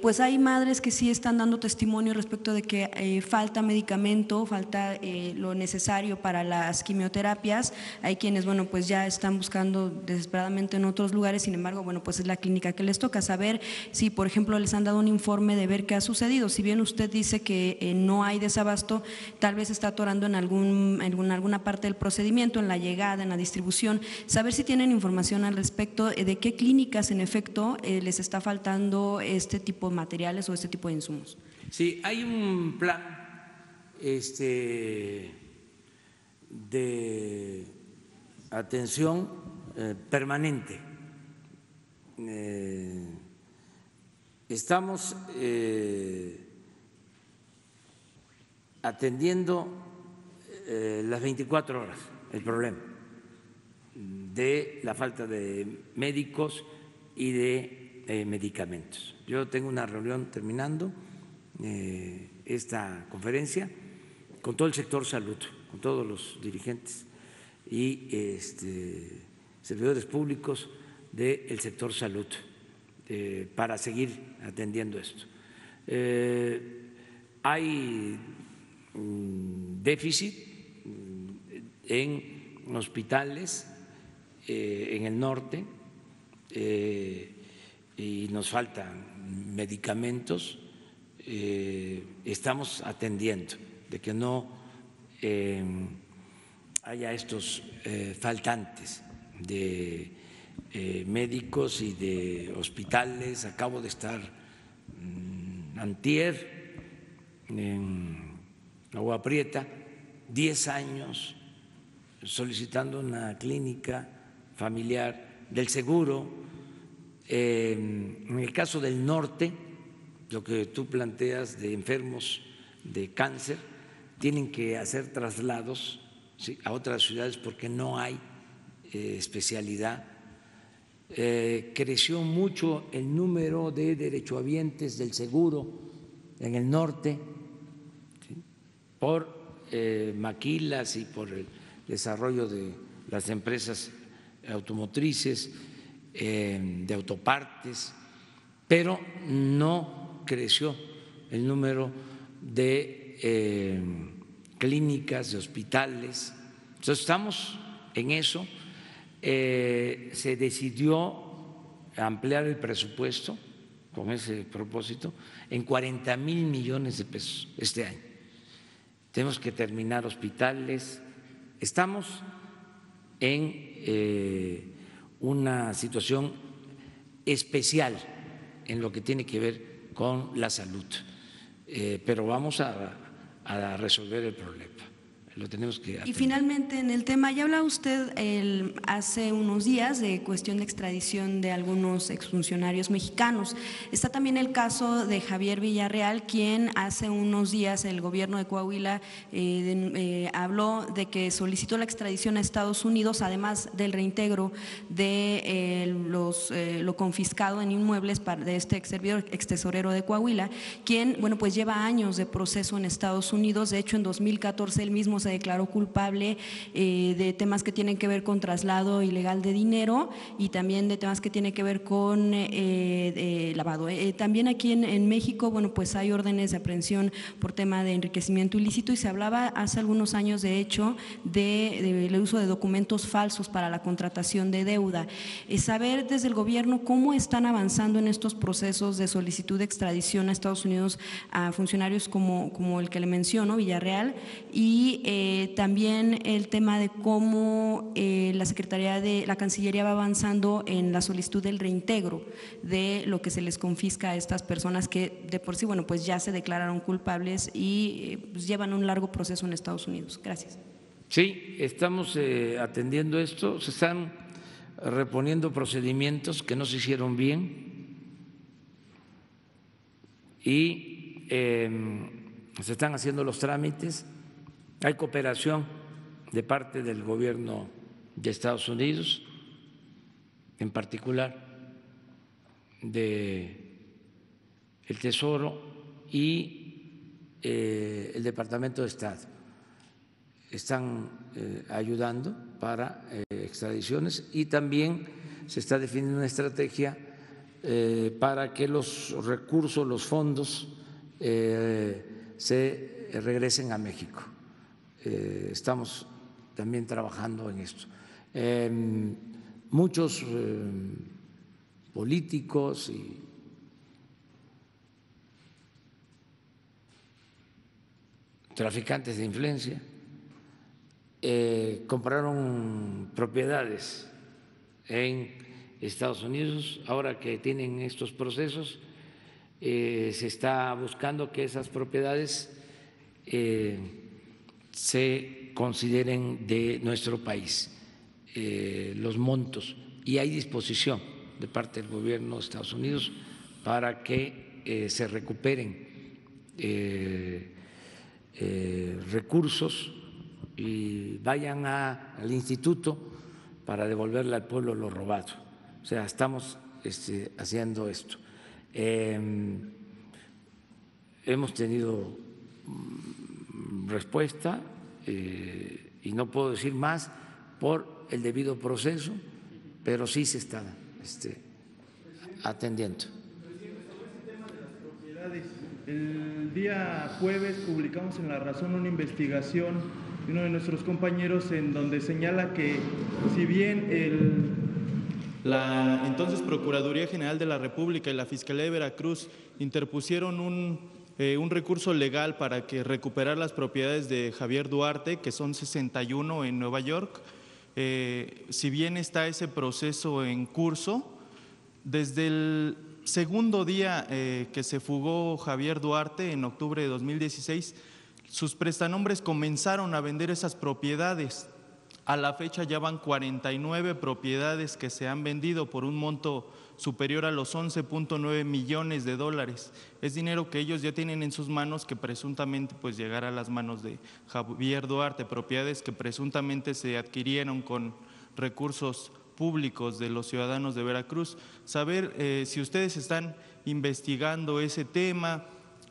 pues hay madres que sí están dando testimonio respecto de que falta medicamento, falta lo necesario para las quimioterapias. Hay quienes, bueno, pues ya están buscando desesperadamente en otros lugares, sin embargo, bueno, pues es la clínica que les toca. Saber si, por ejemplo, les han dado un informe de ver qué ha sucedido. Si bien usted dice que no hay desabasto, tal vez está atorando en alguna parte del procedimiento, en la llegada, en la distribución. Saber si tienen información al respecto de qué clínicas en efecto les está faltando este tipo de materiales o este tipo de insumos. Sí, hay un plan de atención permanente. Estamos atendiendo las 24 horas el problema de la falta de médicos y de medicamentos. Yo tengo una reunión terminando esta conferencia con todo el sector salud, con todos los dirigentes y servidores públicos del sector salud para seguir atendiendo esto. Hay déficit en hospitales en el norte y nos faltan medicamentos. Estamos atendiendo de que no haya estos faltantes de médicos y de hospitales. Acabo de estar antier en Agua Prieta, 10 años solicitando una clínica familiar del seguro. En el caso del norte, lo que tú planteas de enfermos de cáncer, tienen que hacer traslados a otras ciudades porque no hay especialidad. Creció mucho el número de derechohabientes del seguro en el norte por maquilas y por el desarrollo de las empresas automotrices, de autopartes, pero no creció el número de clínicas, de hospitales. Entonces estamos en eso. Se decidió ampliar el presupuesto con ese propósito en 40,000 millones de pesos este año. Tenemos que terminar hospitales. Estamos en una situación especial en lo que tiene que ver con la salud, pero vamos a resolver el problema. Lo tenemos que atender. Y finalmente, en el tema, ya hablaba usted hace unos días de cuestión de extradición de algunos exfuncionarios mexicanos. Está también el caso de Javier Villarreal, quien hace unos días el gobierno de Coahuila habló de que solicitó la extradición a Estados Unidos, además del reintegro de lo confiscado en inmuebles de este ex tesorero de Coahuila, quien, bueno, pues lleva años de proceso en Estados Unidos. De hecho, en 2014 el mismo se declaró culpable de temas que tienen que ver con traslado ilegal de dinero y también de temas que tienen que ver con lavado. También aquí en México, bueno, pues hay órdenes de aprehensión por tema de enriquecimiento ilícito y se hablaba hace algunos años, de hecho, del uso de documentos falsos para la contratación de deuda. Saber desde el gobierno cómo están avanzando en estos procesos de solicitud de extradición a Estados Unidos a funcionarios como el que le menciono, Villarreal, y también el tema de cómo la Secretaría de la Cancillería va avanzando en la solicitud del reintegro de lo que se les confisca a estas personas que de por sí, bueno, pues ya se declararon culpables y pues llevan un largo proceso en Estados Unidos. Gracias. Sí, estamos atendiendo esto, se están reponiendo procedimientos que no se hicieron bien y se están haciendo los trámites. Hay cooperación de parte del gobierno de Estados Unidos, en particular del Tesoro y el Departamento de Estado. Están ayudando para extradiciones y también se está definiendo una estrategia para que los recursos, los fondos se regresen a México. Estamos también trabajando en esto. Muchos políticos y traficantes de influencia compraron propiedades en Estados Unidos. Ahora que tienen estos procesos, se está buscando que esas propiedades se consideren de nuestro país, los montos, y hay disposición de parte del gobierno de Estados Unidos para que se recuperen recursos y vayan al instituto para devolverle al pueblo lo robado. O sea, estamos haciendo esto. Hemos tenido respuesta y no puedo decir más por el debido proceso pero sí se está atendiendo. Presidente, sobre ese tema de las propiedades, el día jueves publicamos en La Razón una investigación de uno de nuestros compañeros en donde señala que si bien la entonces Procuraduría General de la República y la Fiscalía de Veracruz interpusieron un recurso legal para que recuperar las propiedades de Javier Duarte, que son 61 en Nueva York, si bien está ese proceso en curso, desde el segundo día que se fugó Javier Duarte en octubre de 2016, sus prestanombres comenzaron a vender esas propiedades. A la fecha ya van 49 propiedades que se han vendido por un monto superior a los 11.9 millones de dólares. Es dinero que ellos ya tienen en sus manos que presuntamente pues llegará a las manos de Javier Duarte, propiedades que presuntamente se adquirieron con recursos públicos de los ciudadanos de Veracruz. Saber si ustedes están investigando ese tema,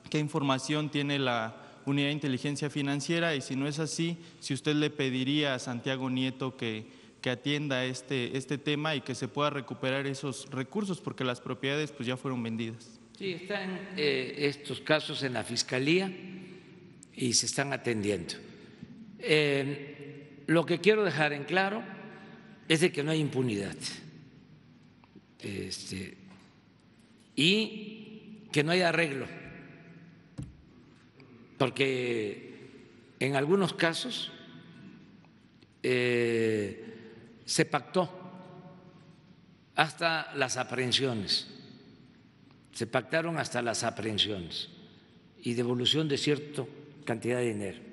qué información tiene la Unidad de Inteligencia Financiera y si no es así, si usted le pediría a Santiago Nieto que atienda este tema y que se pueda recuperar esos recursos porque las propiedades pues ya fueron vendidas. Sí, están estos casos en la Fiscalía y se están atendiendo. Lo que quiero dejar en claro es de que no hay impunidad y que no hay arreglo, porque en algunos casos se pactó hasta las aprehensiones, se pactaron hasta las aprehensiones y devolución de cierta cantidad de dinero.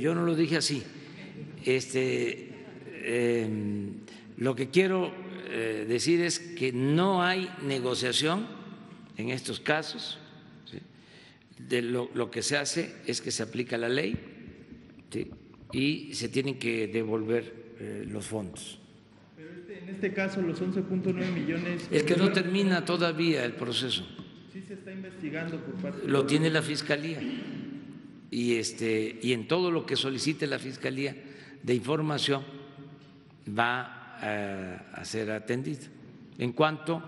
Yo no lo dije así. Lo que quiero decir es que no hay negociación en estos casos. ¿Sí? De lo que se hace es que se aplica la ley, ¿sí? Y se tienen que devolver los fondos. Pero en este caso los 11.9 millones… Es que no termina todavía el proceso. Sí se está investigando por parte… Lo tiene la Fiscalía y en todo lo que solicite la Fiscalía de información va a ser atendido. En cuanto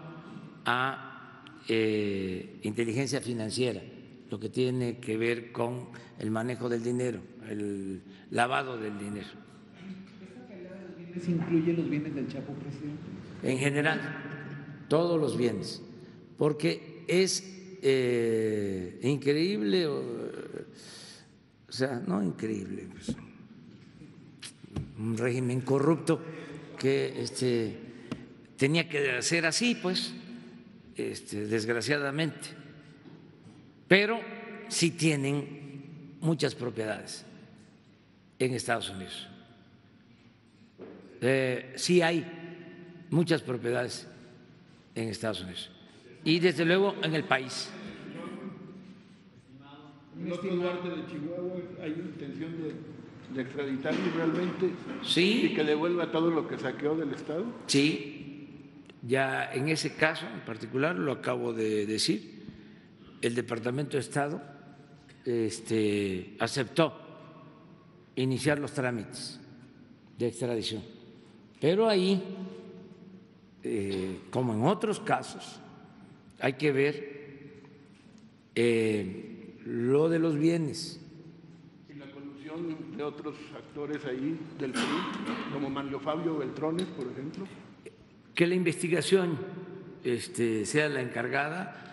a inteligencia financiera, lo que tiene que ver con el manejo del dinero, el lavado del dinero. ¿Esa pelea de los bienes incluye los bienes del Chapo, presidente? En general, todos los bienes, porque es increíble, o sea, no increíble, pues, un régimen corrupto que tenía que ser así, pues, desgraciadamente, pero sí tienen muchas propiedades en Estados Unidos, sí hay muchas propiedades en Estados Unidos y desde luego en el país. El otro Duarte de Chihuahua, hay intención de extraditarlo realmente, sí, y que devuelva todo lo que saqueó del Estado. Sí, ya en ese caso en particular, lo acabo de decir, el Departamento de Estado aceptó iniciar los trámites de extradición, pero ahí, como en otros casos, hay que ver lo de los bienes de otros actores ahí del Perú, como Manlio Fabio Beltrones, por ejemplo. Que la investigación sea la encargada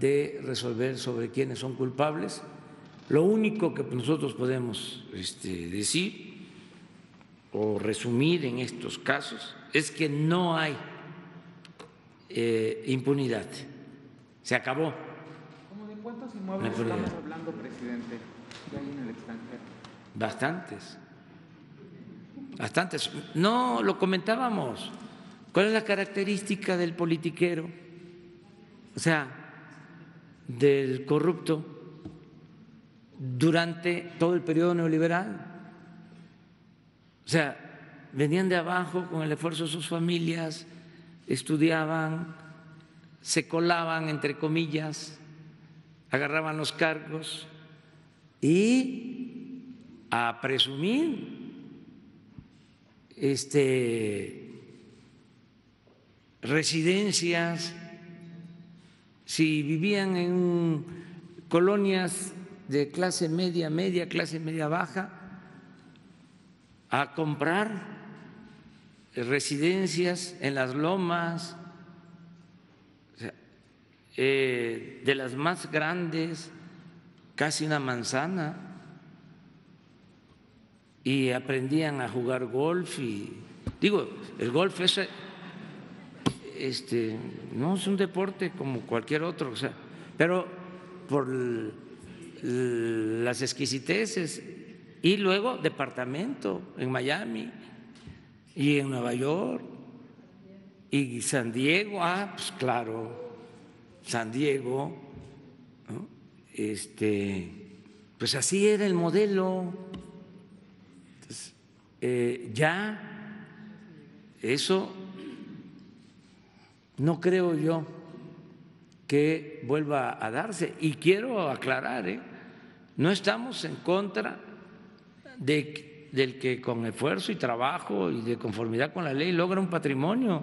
de resolver sobre quiénes son culpables. Lo único que nosotros podemos decir o resumir en estos casos es que no hay impunidad. Se acabó. ¿Cómo de cuántos inmuebles estamos hablando, presidente, que hay en el extranjero? Bastantes, bastantes. No, lo comentábamos. ¿Cuál es la característica del politiquero? O sea, del corrupto durante todo el periodo neoliberal. O sea, venían de abajo con el esfuerzo de sus familias, estudiaban, se colaban, entre comillas, agarraban los cargos y a presumir residencias, si vivían en colonias de clase media, clase media baja, a comprar residencias en las lomas, de las más grandes, casi una manzana, y aprendían a jugar golf. Y digo, el golf es, no es un deporte como cualquier otro, o sea, pero por las exquisiteces. Y luego departamento en Miami y en Nueva York y San Diego, pues claro, San Diego, ¿no? Pues así era el modelo. Entonces, ya eso no creo yo que vuelva a darse. Y quiero aclarar, no estamos en contra del que con esfuerzo y trabajo y de conformidad con la ley logra un patrimonio.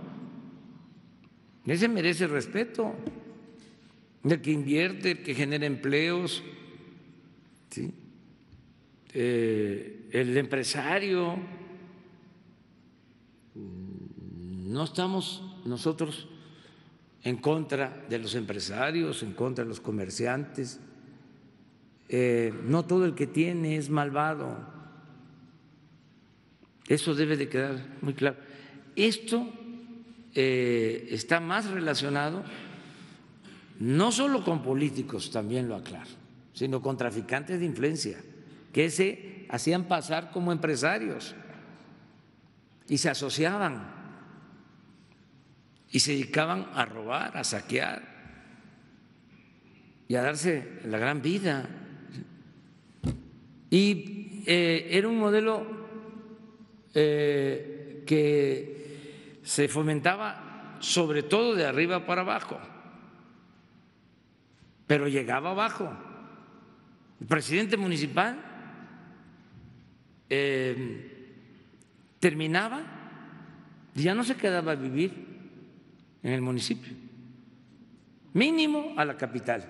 Ese merece respeto, el que invierte, el que genera empleos, ¿sí? El empresario. No estamos nosotros en contra de los empresarios, en contra de los comerciantes. No todo el que tiene es malvado. Eso debe de quedar muy claro. Esto está más relacionado no solo con políticos, también lo aclaro, sino con traficantes de influencia que se hacían pasar como empresarios y se asociaban y se dedicaban a robar, a saquear y a darse la gran vida. Y era un modelo que se fomentaba sobre todo de arriba para abajo, pero llegaba abajo. El presidente municipal terminaba y ya no se quedaba a vivir en el municipio, mínimo a la capital,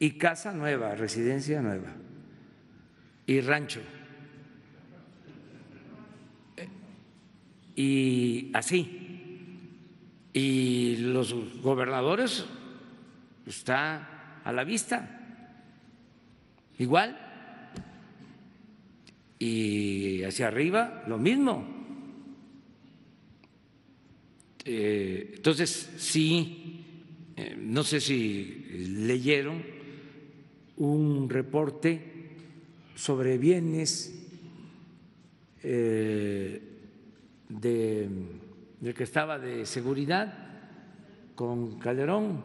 y casa nueva, residencia nueva y rancho. Y así, y los gobernadores está a la vista, igual, y hacia arriba lo mismo. Entonces, sí, no sé si leyeron un reporte sobre bienes del que estaba de seguridad con Calderón,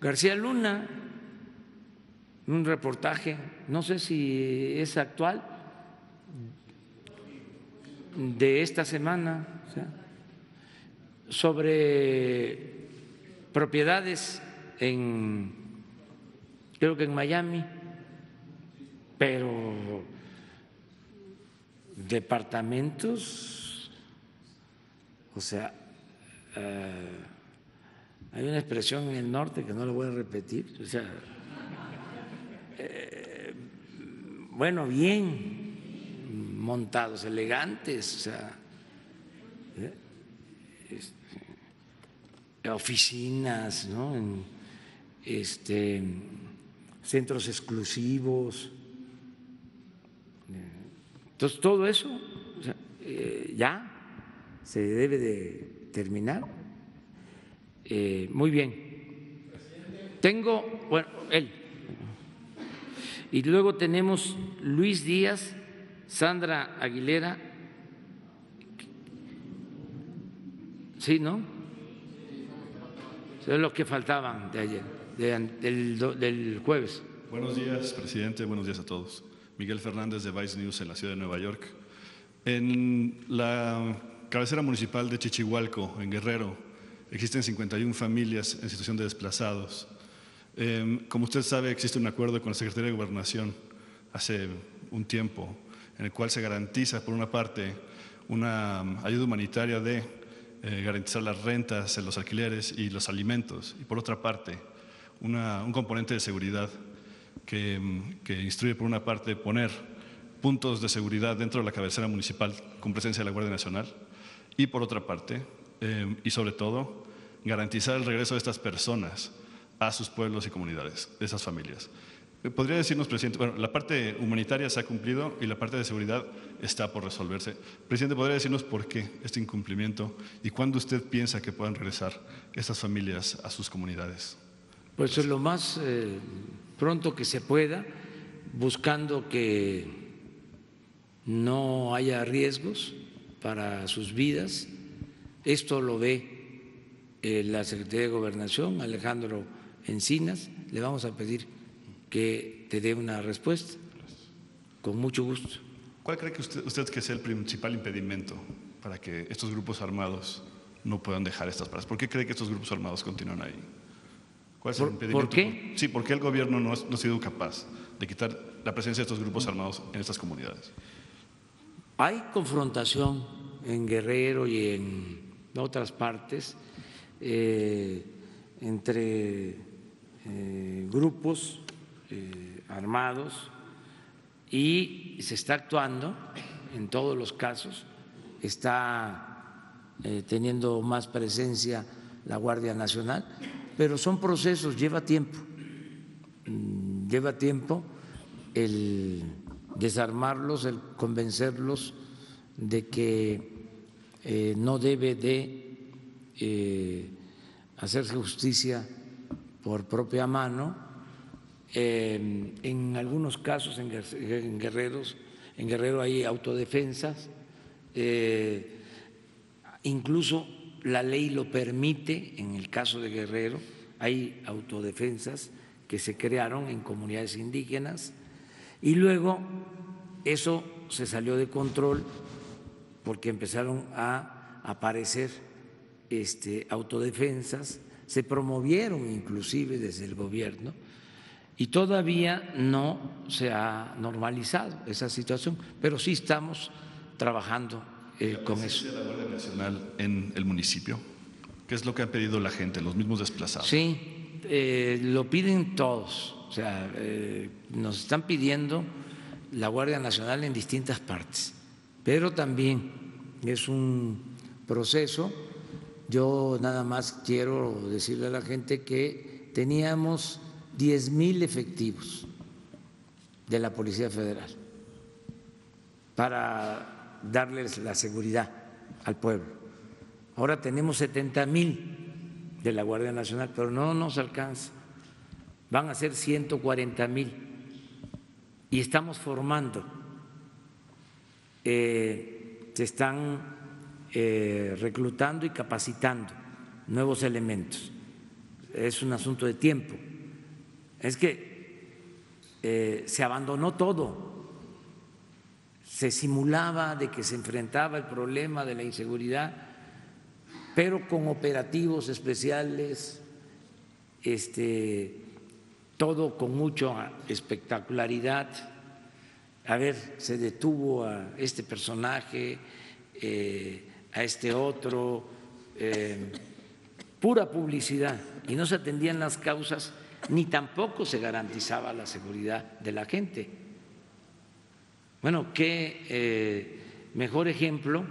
García Luna, un reportaje, no sé si es actual, de esta semana, sobre propiedades en, creo que en Miami, pero departamentos, o sea, hay una expresión en el norte que no la voy a repetir, o sea, bueno, bien montados, elegantes, o sea, oficinas, ¿no? Centros exclusivos. Entonces, todo eso ya se debe de terminar. Muy bien. Tengo, bueno, él. Y luego tenemos Luis Díaz, Sandra Aguilera. ¿Sí, no? Son los que faltaban de ayer, del jueves. Buenos días, presidente. Buenos días a todos. Miguel Fernández de Vice News en la ciudad de Nueva York. En la cabecera municipal de Chichihualco, en Guerrero, Existen 51 familias en situación de desplazados. Como usted sabe, existe un acuerdo con la Secretaría de Gobernación hace un tiempo, en el cual se garantiza, por una parte, una ayuda humanitaria de garantizar las rentas, los alquileres y los alimentos, y por otra parte, un componente de seguridad que instruye, por una parte, poner puntos de seguridad dentro de la cabecera municipal con presencia de la Guardia Nacional, y por otra parte, y sobre todo, garantizar el regreso de estas personas a sus pueblos y comunidades, de esas familias. ¿Podría decirnos, presidente? Bueno, la parte humanitaria se ha cumplido y la parte de seguridad está por resolverse. Presidente, ¿podría decirnos por qué este incumplimiento y cuándo usted piensa que puedan regresar estas familias a sus comunidades? Pues lo más pronto que se pueda, buscando que no haya riesgos para sus vidas. Esto lo ve la Secretaría de Gobernación, Alejandro Encinas. Le vamos a pedir que te dé una respuesta, con mucho gusto. ¿Cuál cree que usted que sea el principal impedimento para que estos grupos armados no puedan dejar estas plazas? ¿Por qué cree que estos grupos armados continúan ahí? ¿Cuál es el impedimento? ¿Por qué? Sí, ¿por qué el gobierno no ha sido capaz de quitar la presencia de estos grupos armados en estas comunidades? Hay confrontación en Guerrero y en otras partes entre grupos armados, y se está actuando en todos los casos. Está teniendo más presencia la Guardia Nacional, pero son procesos, lleva tiempo. Lleva tiempo el desarmarlos, el convencerlos de que no debe de hacerse justicia por propia mano. En algunos casos, en Guerrero hay autodefensas, incluso la ley lo permite. En el caso de Guerrero hay autodefensas que se crearon en comunidades indígenas, y luego eso se salió de control porque empezaron a aparecer autodefensas, se promovieron inclusive desde el gobierno. Y todavía no se ha normalizado esa situación, pero sí estamos trabajando con eso. ¿La Guardia Nacional en el municipio? ¿Qué es lo que ha pedido la gente, los mismos desplazados? Sí, lo piden todos. O sea, nos están pidiendo la Guardia Nacional en distintas partes, pero también es un proceso. Yo nada más quiero decirle a la gente que teníamos 10,000 efectivos de la Policía Federal para darles la seguridad al pueblo. Ahora tenemos 70,000 de la Guardia Nacional, pero no nos alcanza. Van a ser 140,000, y estamos formando. Se están reclutando y capacitando nuevos elementos. Es un asunto de tiempo. Es que se abandonó todo, se simulaba de que se enfrentaba el problema de la inseguridad, pero con operativos especiales, todo con mucha espectacularidad. A ver, se detuvo a este personaje, a este otro, pura publicidad, y no se atendían las causas, ni tampoco se garantizaba la seguridad de la gente. Bueno, qué mejor ejemplo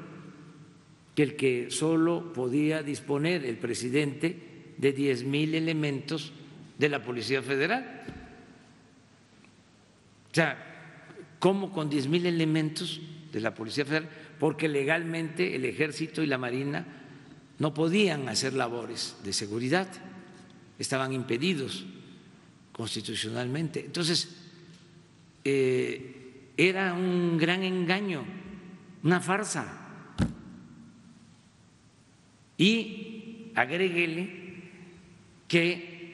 que el que solo podía disponer el presidente de 10,000 elementos de la Policía Federal. O sea, ¿cómo con 10,000 elementos de la Policía Federal? Porque legalmente el Ejército y la Marina no podían hacer labores de seguridad, estaban impedidos constitucionalmente. Entonces, era un gran engaño, una farsa. Y agréguele que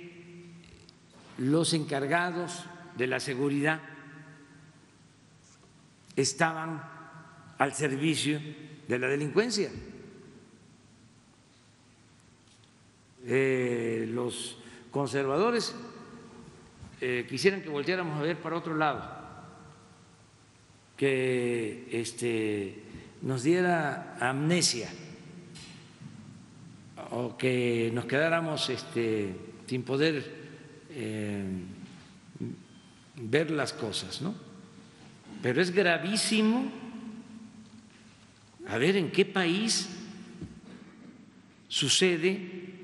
los encargados de la seguridad estaban al servicio de la delincuencia. los conservadores quisieran que volteáramos a ver para otro lado, que nos diera amnesia o que nos quedáramos sin poder ver las cosas, ¿no? Pero es gravísimo. A ver, ¿en qué país sucede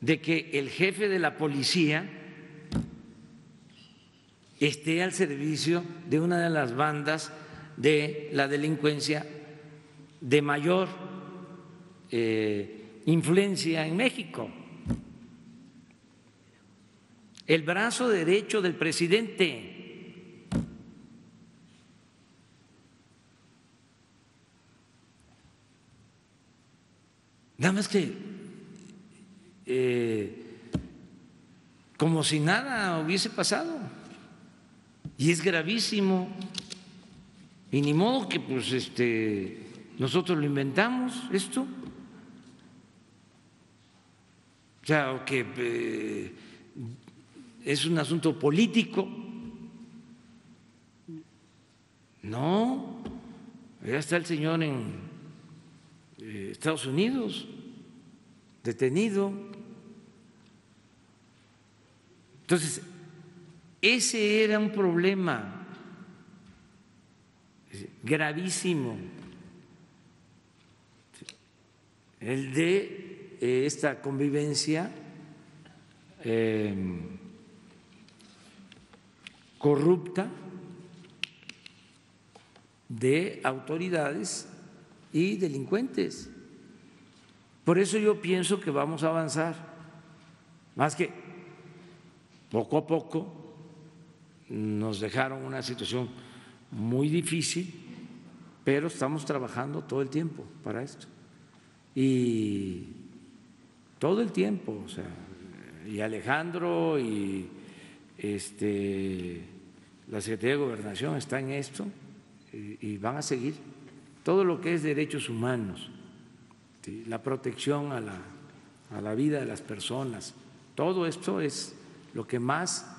de que el jefe de la policía esté al servicio de una de las bandas de la delincuencia de mayor influencia en México? El brazo derecho del presidente. Nada más que como si nada hubiese pasado, y es gravísimo, y ni modo que pues nosotros lo inventamos esto, o sea, o que es un asunto político, no, ya está el señor en Estados Unidos, detenido. Entonces, ese era un problema gravísimo, el de esta convivencia corrupta de autoridades y delincuentes. Por eso yo pienso que vamos a avanzar, más que poco a poco. Nos dejaron una situación muy difícil, pero estamos trabajando todo el tiempo para esto, y todo el tiempo, o sea, y Alejandro y la Secretaría de Gobernación está en esto y van a seguir. Todo lo que es derechos humanos, la protección a la vida de las personas, todo esto es lo que más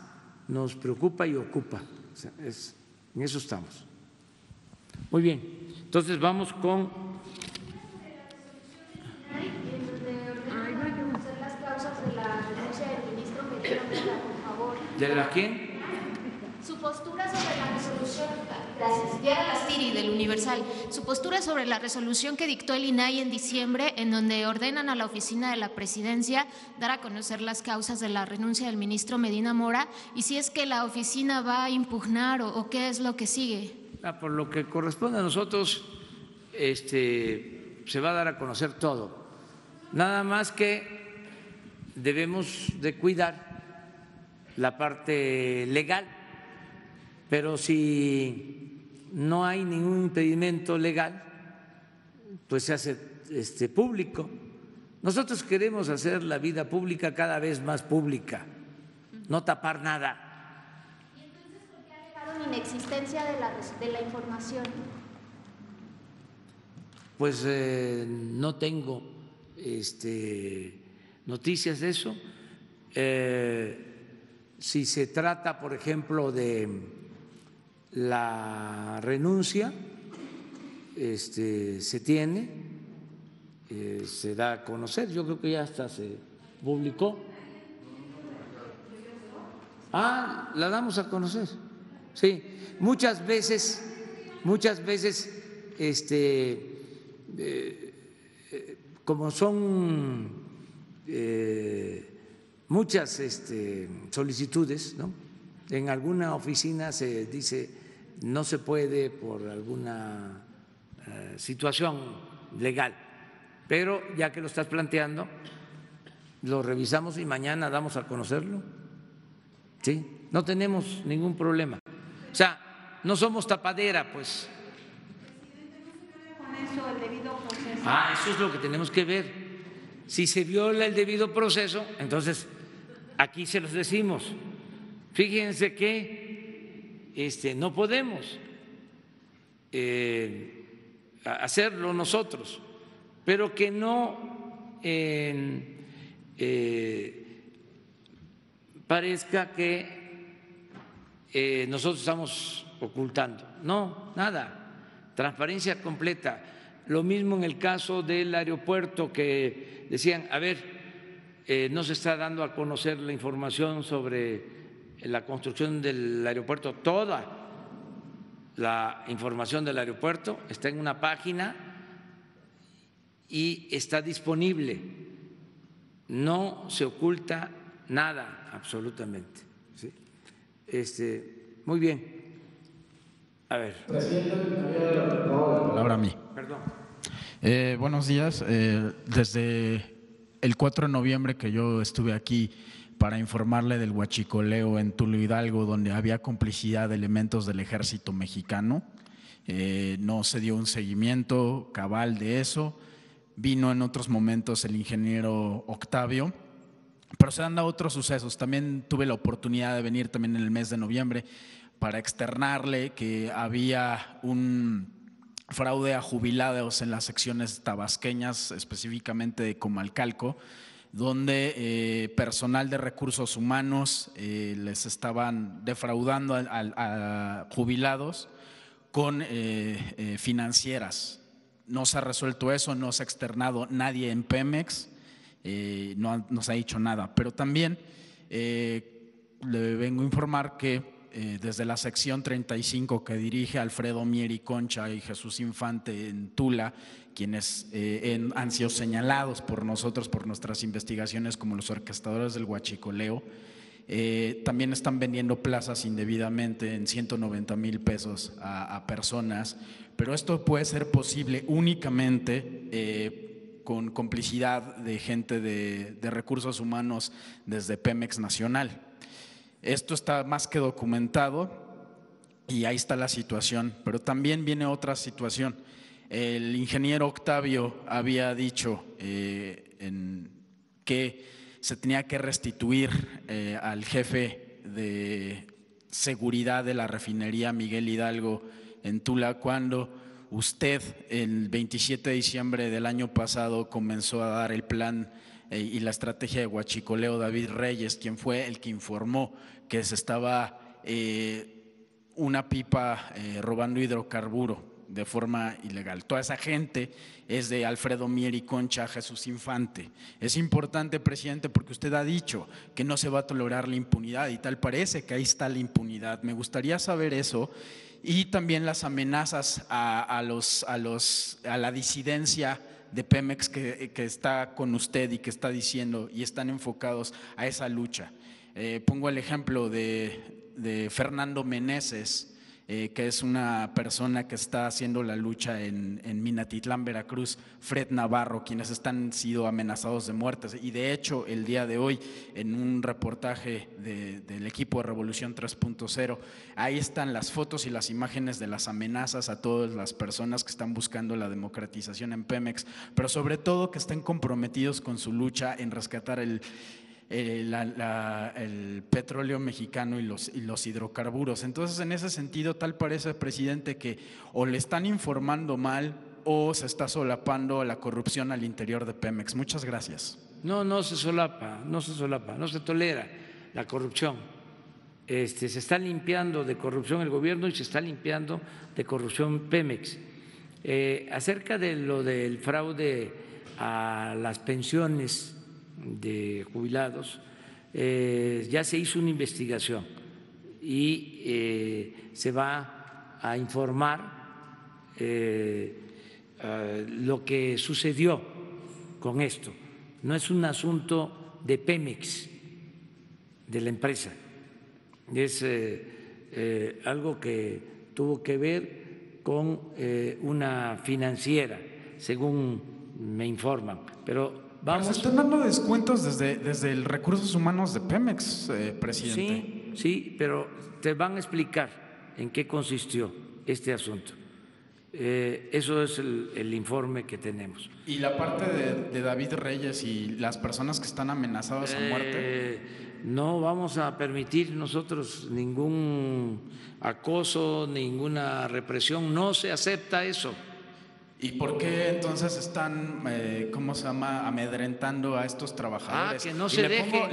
nos preocupa y ocupa. O sea, en eso estamos. Muy bien, entonces vamos con… ¿De la quién? Su postura sobre la resolución, gracias, Diana Lastiri del Universal, su postura sobre la resolución que dictó el INAI en diciembre, en donde ordenan a la oficina de la presidencia dar a conocer las causas de la renuncia del ministro Medina Mora, y si es que la oficina va a impugnar o qué es lo que sigue. Por lo que corresponde a nosotros, se va a dar a conocer todo, nada más que debemos de cuidar la parte legal. Pero si no hay ningún impedimento legal, pues se hace público. Nosotros queremos hacer la vida pública cada vez más pública, no tapar nada. ¿Y entonces por qué alegaron inexistencia de la información? Pues no tengo noticias de eso. Si se trata, por ejemplo, de… la renuncia se tiene, se da a conocer, yo creo que ya hasta se publicó. Ah, la damos a conocer, sí. Muchas veces, como son muchas solicitudes, ¿no? En alguna oficina se dice no se puede por alguna situación legal, pero ya que lo estás planteando, lo revisamos y mañana damos a conocerlo. ¿Sí? No tenemos ningún problema. O sea, no somos tapadera, pues. Presidente, ¿no se viola con eso el debido proceso? Ah, eso es lo que tenemos que ver. Si se viola el debido proceso, entonces aquí se los decimos. Fíjense que no podemos hacerlo nosotros, pero que no parezca que nosotros estamos ocultando. No, nada, transparencia completa. Lo mismo en el caso del aeropuerto, que decían, a ver, no se está dando a conocer la información sobre la construcción del aeropuerto. Toda la información del aeropuerto está en una página y está disponible, no se oculta nada absolutamente. ¿Sí? Muy bien. A ver. Ahora a mí. Perdón. Buenos días. Desde el 4 de noviembre que yo estuve aquí para informarle del huachicoleo en Tulo Hidalgo, donde había complicidad de elementos del ejército mexicano, no se dio un seguimiento cabal de eso. Vino en otros momentos el ingeniero Octavio, pero se han dado otros sucesos. También tuve la oportunidad de venir también en el mes de noviembre para externarle que había un fraude a jubilados en las secciones tabasqueñas, específicamente de Comalcalco, donde personal de recursos humanos les estaban defraudando a jubilados con financieras. No se ha resuelto eso, no se ha externado nadie en Pemex, no nos ha dicho nada. Pero también le vengo a informar que desde la sección 35 que dirige Alfredo Mier y Concha y Jesús Infante en Tula, quienes han sido señalados por nosotros, por nuestras investigaciones como los orquestadores del huachicoleo, también están vendiendo plazas indebidamente en 190 mil pesos a personas, pero esto puede ser posible únicamente con complicidad de gente de recursos humanos desde Pemex Nacional. Esto está más que documentado y ahí está la situación, pero también viene otra situación. El ingeniero Octavio había dicho que se tenía que restituir al jefe de seguridad de la refinería Miguel Hidalgo en Tula, cuando usted el 27 de diciembre del año pasado comenzó a dar el plan y la estrategia de huachicoleo. David Reyes, quien fue el que informó que se estaba una pipa robando hidrocarburo de forma ilegal. Toda esa gente es de Alfredo Mier y Concha, Jesús Infante. Es importante, presidente, porque usted ha dicho que no se va a tolerar la impunidad y tal parece que ahí está la impunidad. Me gustaría saber eso y también las amenazas a la disidencia de Pemex que está con usted y que está diciendo y están enfocados a esa lucha. Pongo el ejemplo de Fernando Meneses, que es una persona que está haciendo la lucha en Minatitlán, Veracruz, Fred Navarro, quienes han sido amenazados de muertes. Y de hecho, el día de hoy, en un reportaje del equipo de Revolución 3.0, ahí están las fotos y las imágenes de las amenazas a todas las personas que están buscando la democratización en Pemex, pero sobre todo que estén comprometidos con su lucha en rescatar el petróleo mexicano y los hidrocarburos. Entonces, en ese sentido, tal parece, presidente, que o le están informando mal o se está solapando la corrupción al interior de Pemex. Muchas gracias. No, no se solapa, no se solapa, no se tolera la corrupción. Se está limpiando de corrupción el gobierno y se está limpiando de corrupción Pemex. Acerca de lo del fraude a las pensiones de jubilados, ya se hizo una investigación y se va a informar lo que sucedió con esto. No es un asunto de Pemex, de la empresa, es algo que tuvo que ver con una financiera, según me informan, pero… Vamos. Se están dando descuentos desde el Recursos Humanos de Pemex, presidente. Sí, sí, pero te van a explicar en qué consistió este asunto. Eso es el informe que tenemos. ¿Y la parte de David Reyes y las personas que están amenazadas a muerte? No vamos a permitir nosotros ningún acoso, ninguna represión, no se acepta eso. ¿Y por qué entonces están, cómo se llama, amedrentando a estos trabajadores? Ah, que no se dejen.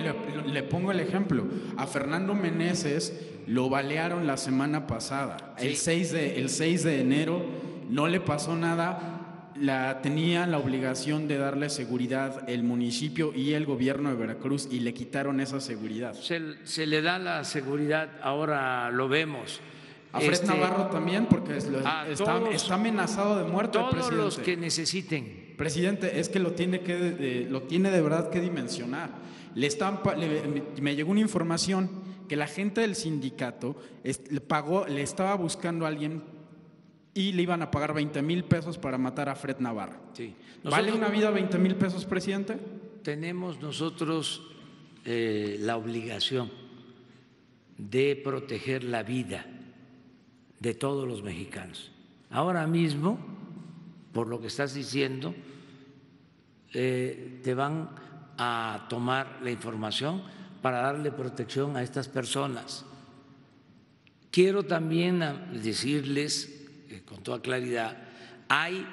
Le pongo el ejemplo. A Fernando Meneses lo balearon la semana pasada, sí. el 6 de enero, no le pasó nada, tenía la obligación de darle seguridad el municipio y el gobierno de Veracruz y le quitaron esa seguridad. Se le da la seguridad, ahora lo vemos. A Fred Navarro también, porque está amenazado de muerte el presidente. Todos los que necesiten. Presidente, es que lo tiene de verdad que dimensionar. Me llegó una información que la gente del sindicato le estaba buscando a alguien y le iban a pagar 20,000 pesos para matar a Fred Navarro. Sí. ¿Vale una vida 20,000 pesos, presidente? Tenemos nosotros la obligación de proteger la vida de todos los mexicanos. Ahora mismo, por lo que estás diciendo, te van a tomar la información para darle protección a estas personas. Quiero también decirles con toda claridad, hay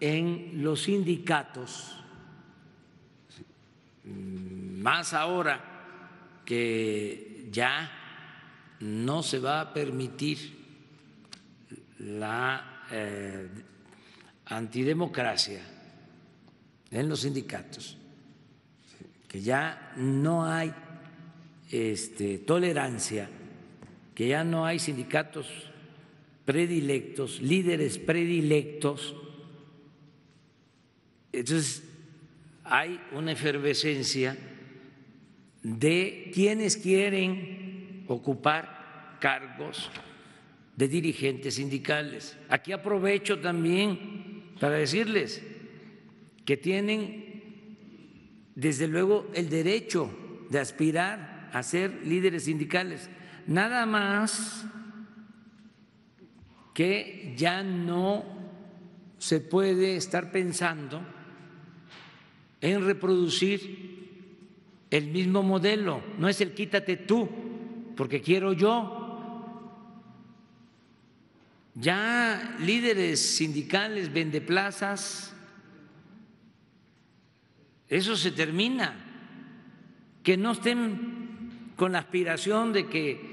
en los sindicatos, más ahora que ya no se va a permitir la antidemocracia en los sindicatos, que ya no hay tolerancia, que ya no hay sindicatos predilectos, líderes predilectos. Entonces hay una efervescencia de quienes quieren ocupar cargos de dirigentes sindicales. Aquí aprovecho también para decirles que tienen, desde luego, el derecho de aspirar a ser líderes sindicales, nada más que ya no se puede estar pensando en reproducir el mismo modelo, no es el quítate tú porque quiero yo. Ya líderes sindicales, vendeplazas, eso se termina. Que no estén con la aspiración de que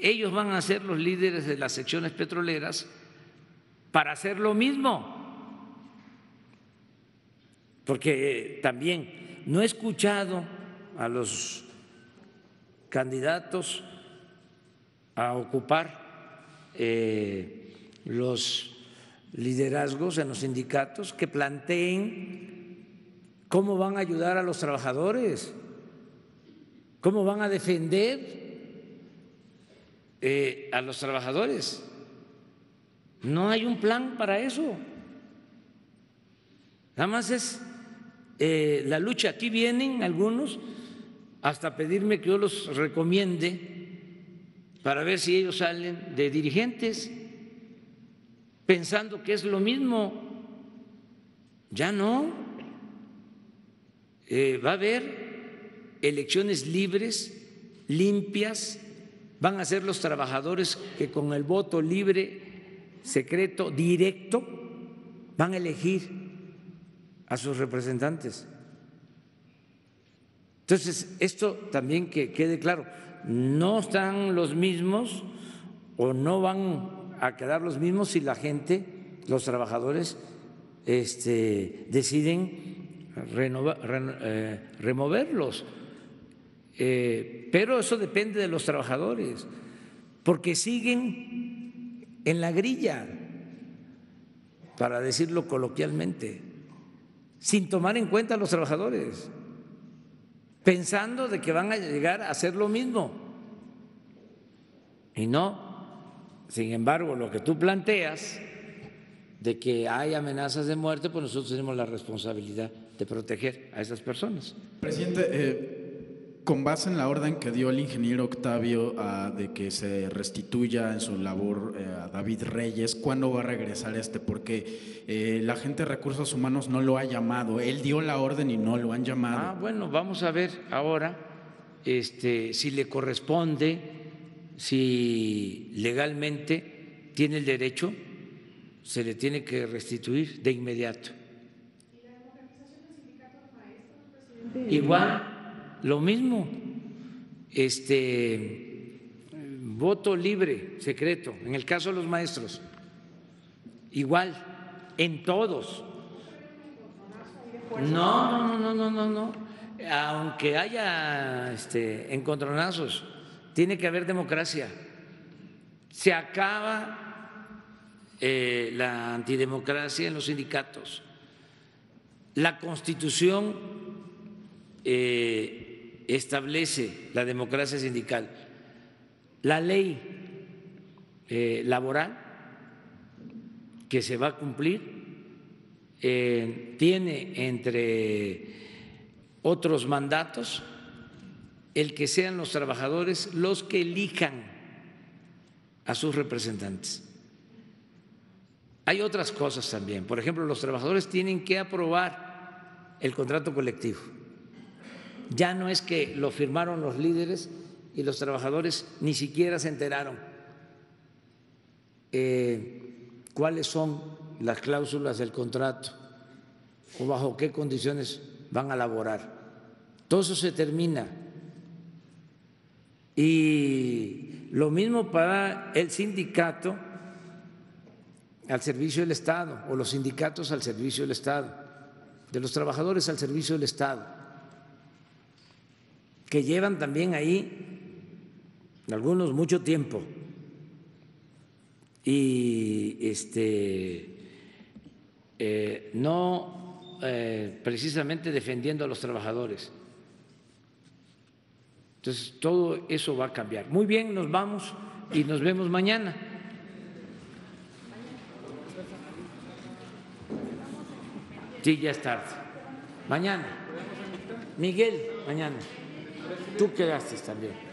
ellos van a ser los líderes de las secciones petroleras para hacer lo mismo. Porque también no he escuchado a los candidatos a ocupar los liderazgos en los sindicatos que planteen cómo van a ayudar a los trabajadores, cómo van a defender a los trabajadores. No hay un plan para eso. Nada más es la lucha. Aquí vienen algunos hasta pedirme que yo los recomiende para ver si ellos salen de dirigentes, pensando que es lo mismo. Ya no. Va a haber elecciones libres, limpias, van a ser los trabajadores que con el voto libre, secreto, directo, van a elegir a sus representantes. Entonces, esto también que quede claro, no están los mismos o no van a quedar los mismos si la gente, los trabajadores, deciden removerlos. Pero eso depende de los trabajadores, porque siguen en la grilla, para decirlo coloquialmente, sin tomar en cuenta a los trabajadores, pensando de que van a llegar a hacer lo mismo. Y no. Sin embargo, lo que tú planteas de que hay amenazas de muerte, pues nosotros tenemos la responsabilidad de proteger a esas personas. Presidente, con base en la orden que dio el ingeniero Octavio de que se restituya en su labor a David Reyes, ¿cuándo va a regresar este? Porque la gente de Recursos Humanos no lo ha llamado, él dio la orden y no lo han llamado. Ah, bueno, vamos a ver ahora si le corresponde, si legalmente tiene el derecho se le tiene que restituir de inmediato. ¿Y la democratización del sindicato de maestros, presidente? Igual, lo mismo, voto libre, secreto, en el caso de los maestros, igual, en todos. No. Aunque haya encontronazos, tiene que haber democracia. Se acaba la antidemocracia en los sindicatos. La Constitución establece la democracia sindical. La ley laboral que se va a cumplir tiene entre otros mandatos el que sean los trabajadores los que elijan a sus representantes. Hay otras cosas también, por ejemplo, los trabajadores tienen que aprobar el contrato colectivo. Ya no es que lo firmaron los líderes y los trabajadores ni siquiera se enteraron cuáles son las cláusulas del contrato o bajo qué condiciones van a laborar. Todo eso se termina. Y lo mismo para el sindicato al servicio del Estado o los sindicatos al servicio del Estado, de los trabajadores al servicio del Estado, que llevan también ahí algunos mucho tiempo y no precisamente defendiendo a los trabajadores. Entonces, todo eso va a cambiar. Muy bien, nos vamos y nos vemos mañana. Sí, ya es tarde. Mañana. Miguel, mañana. Tú quedaste también.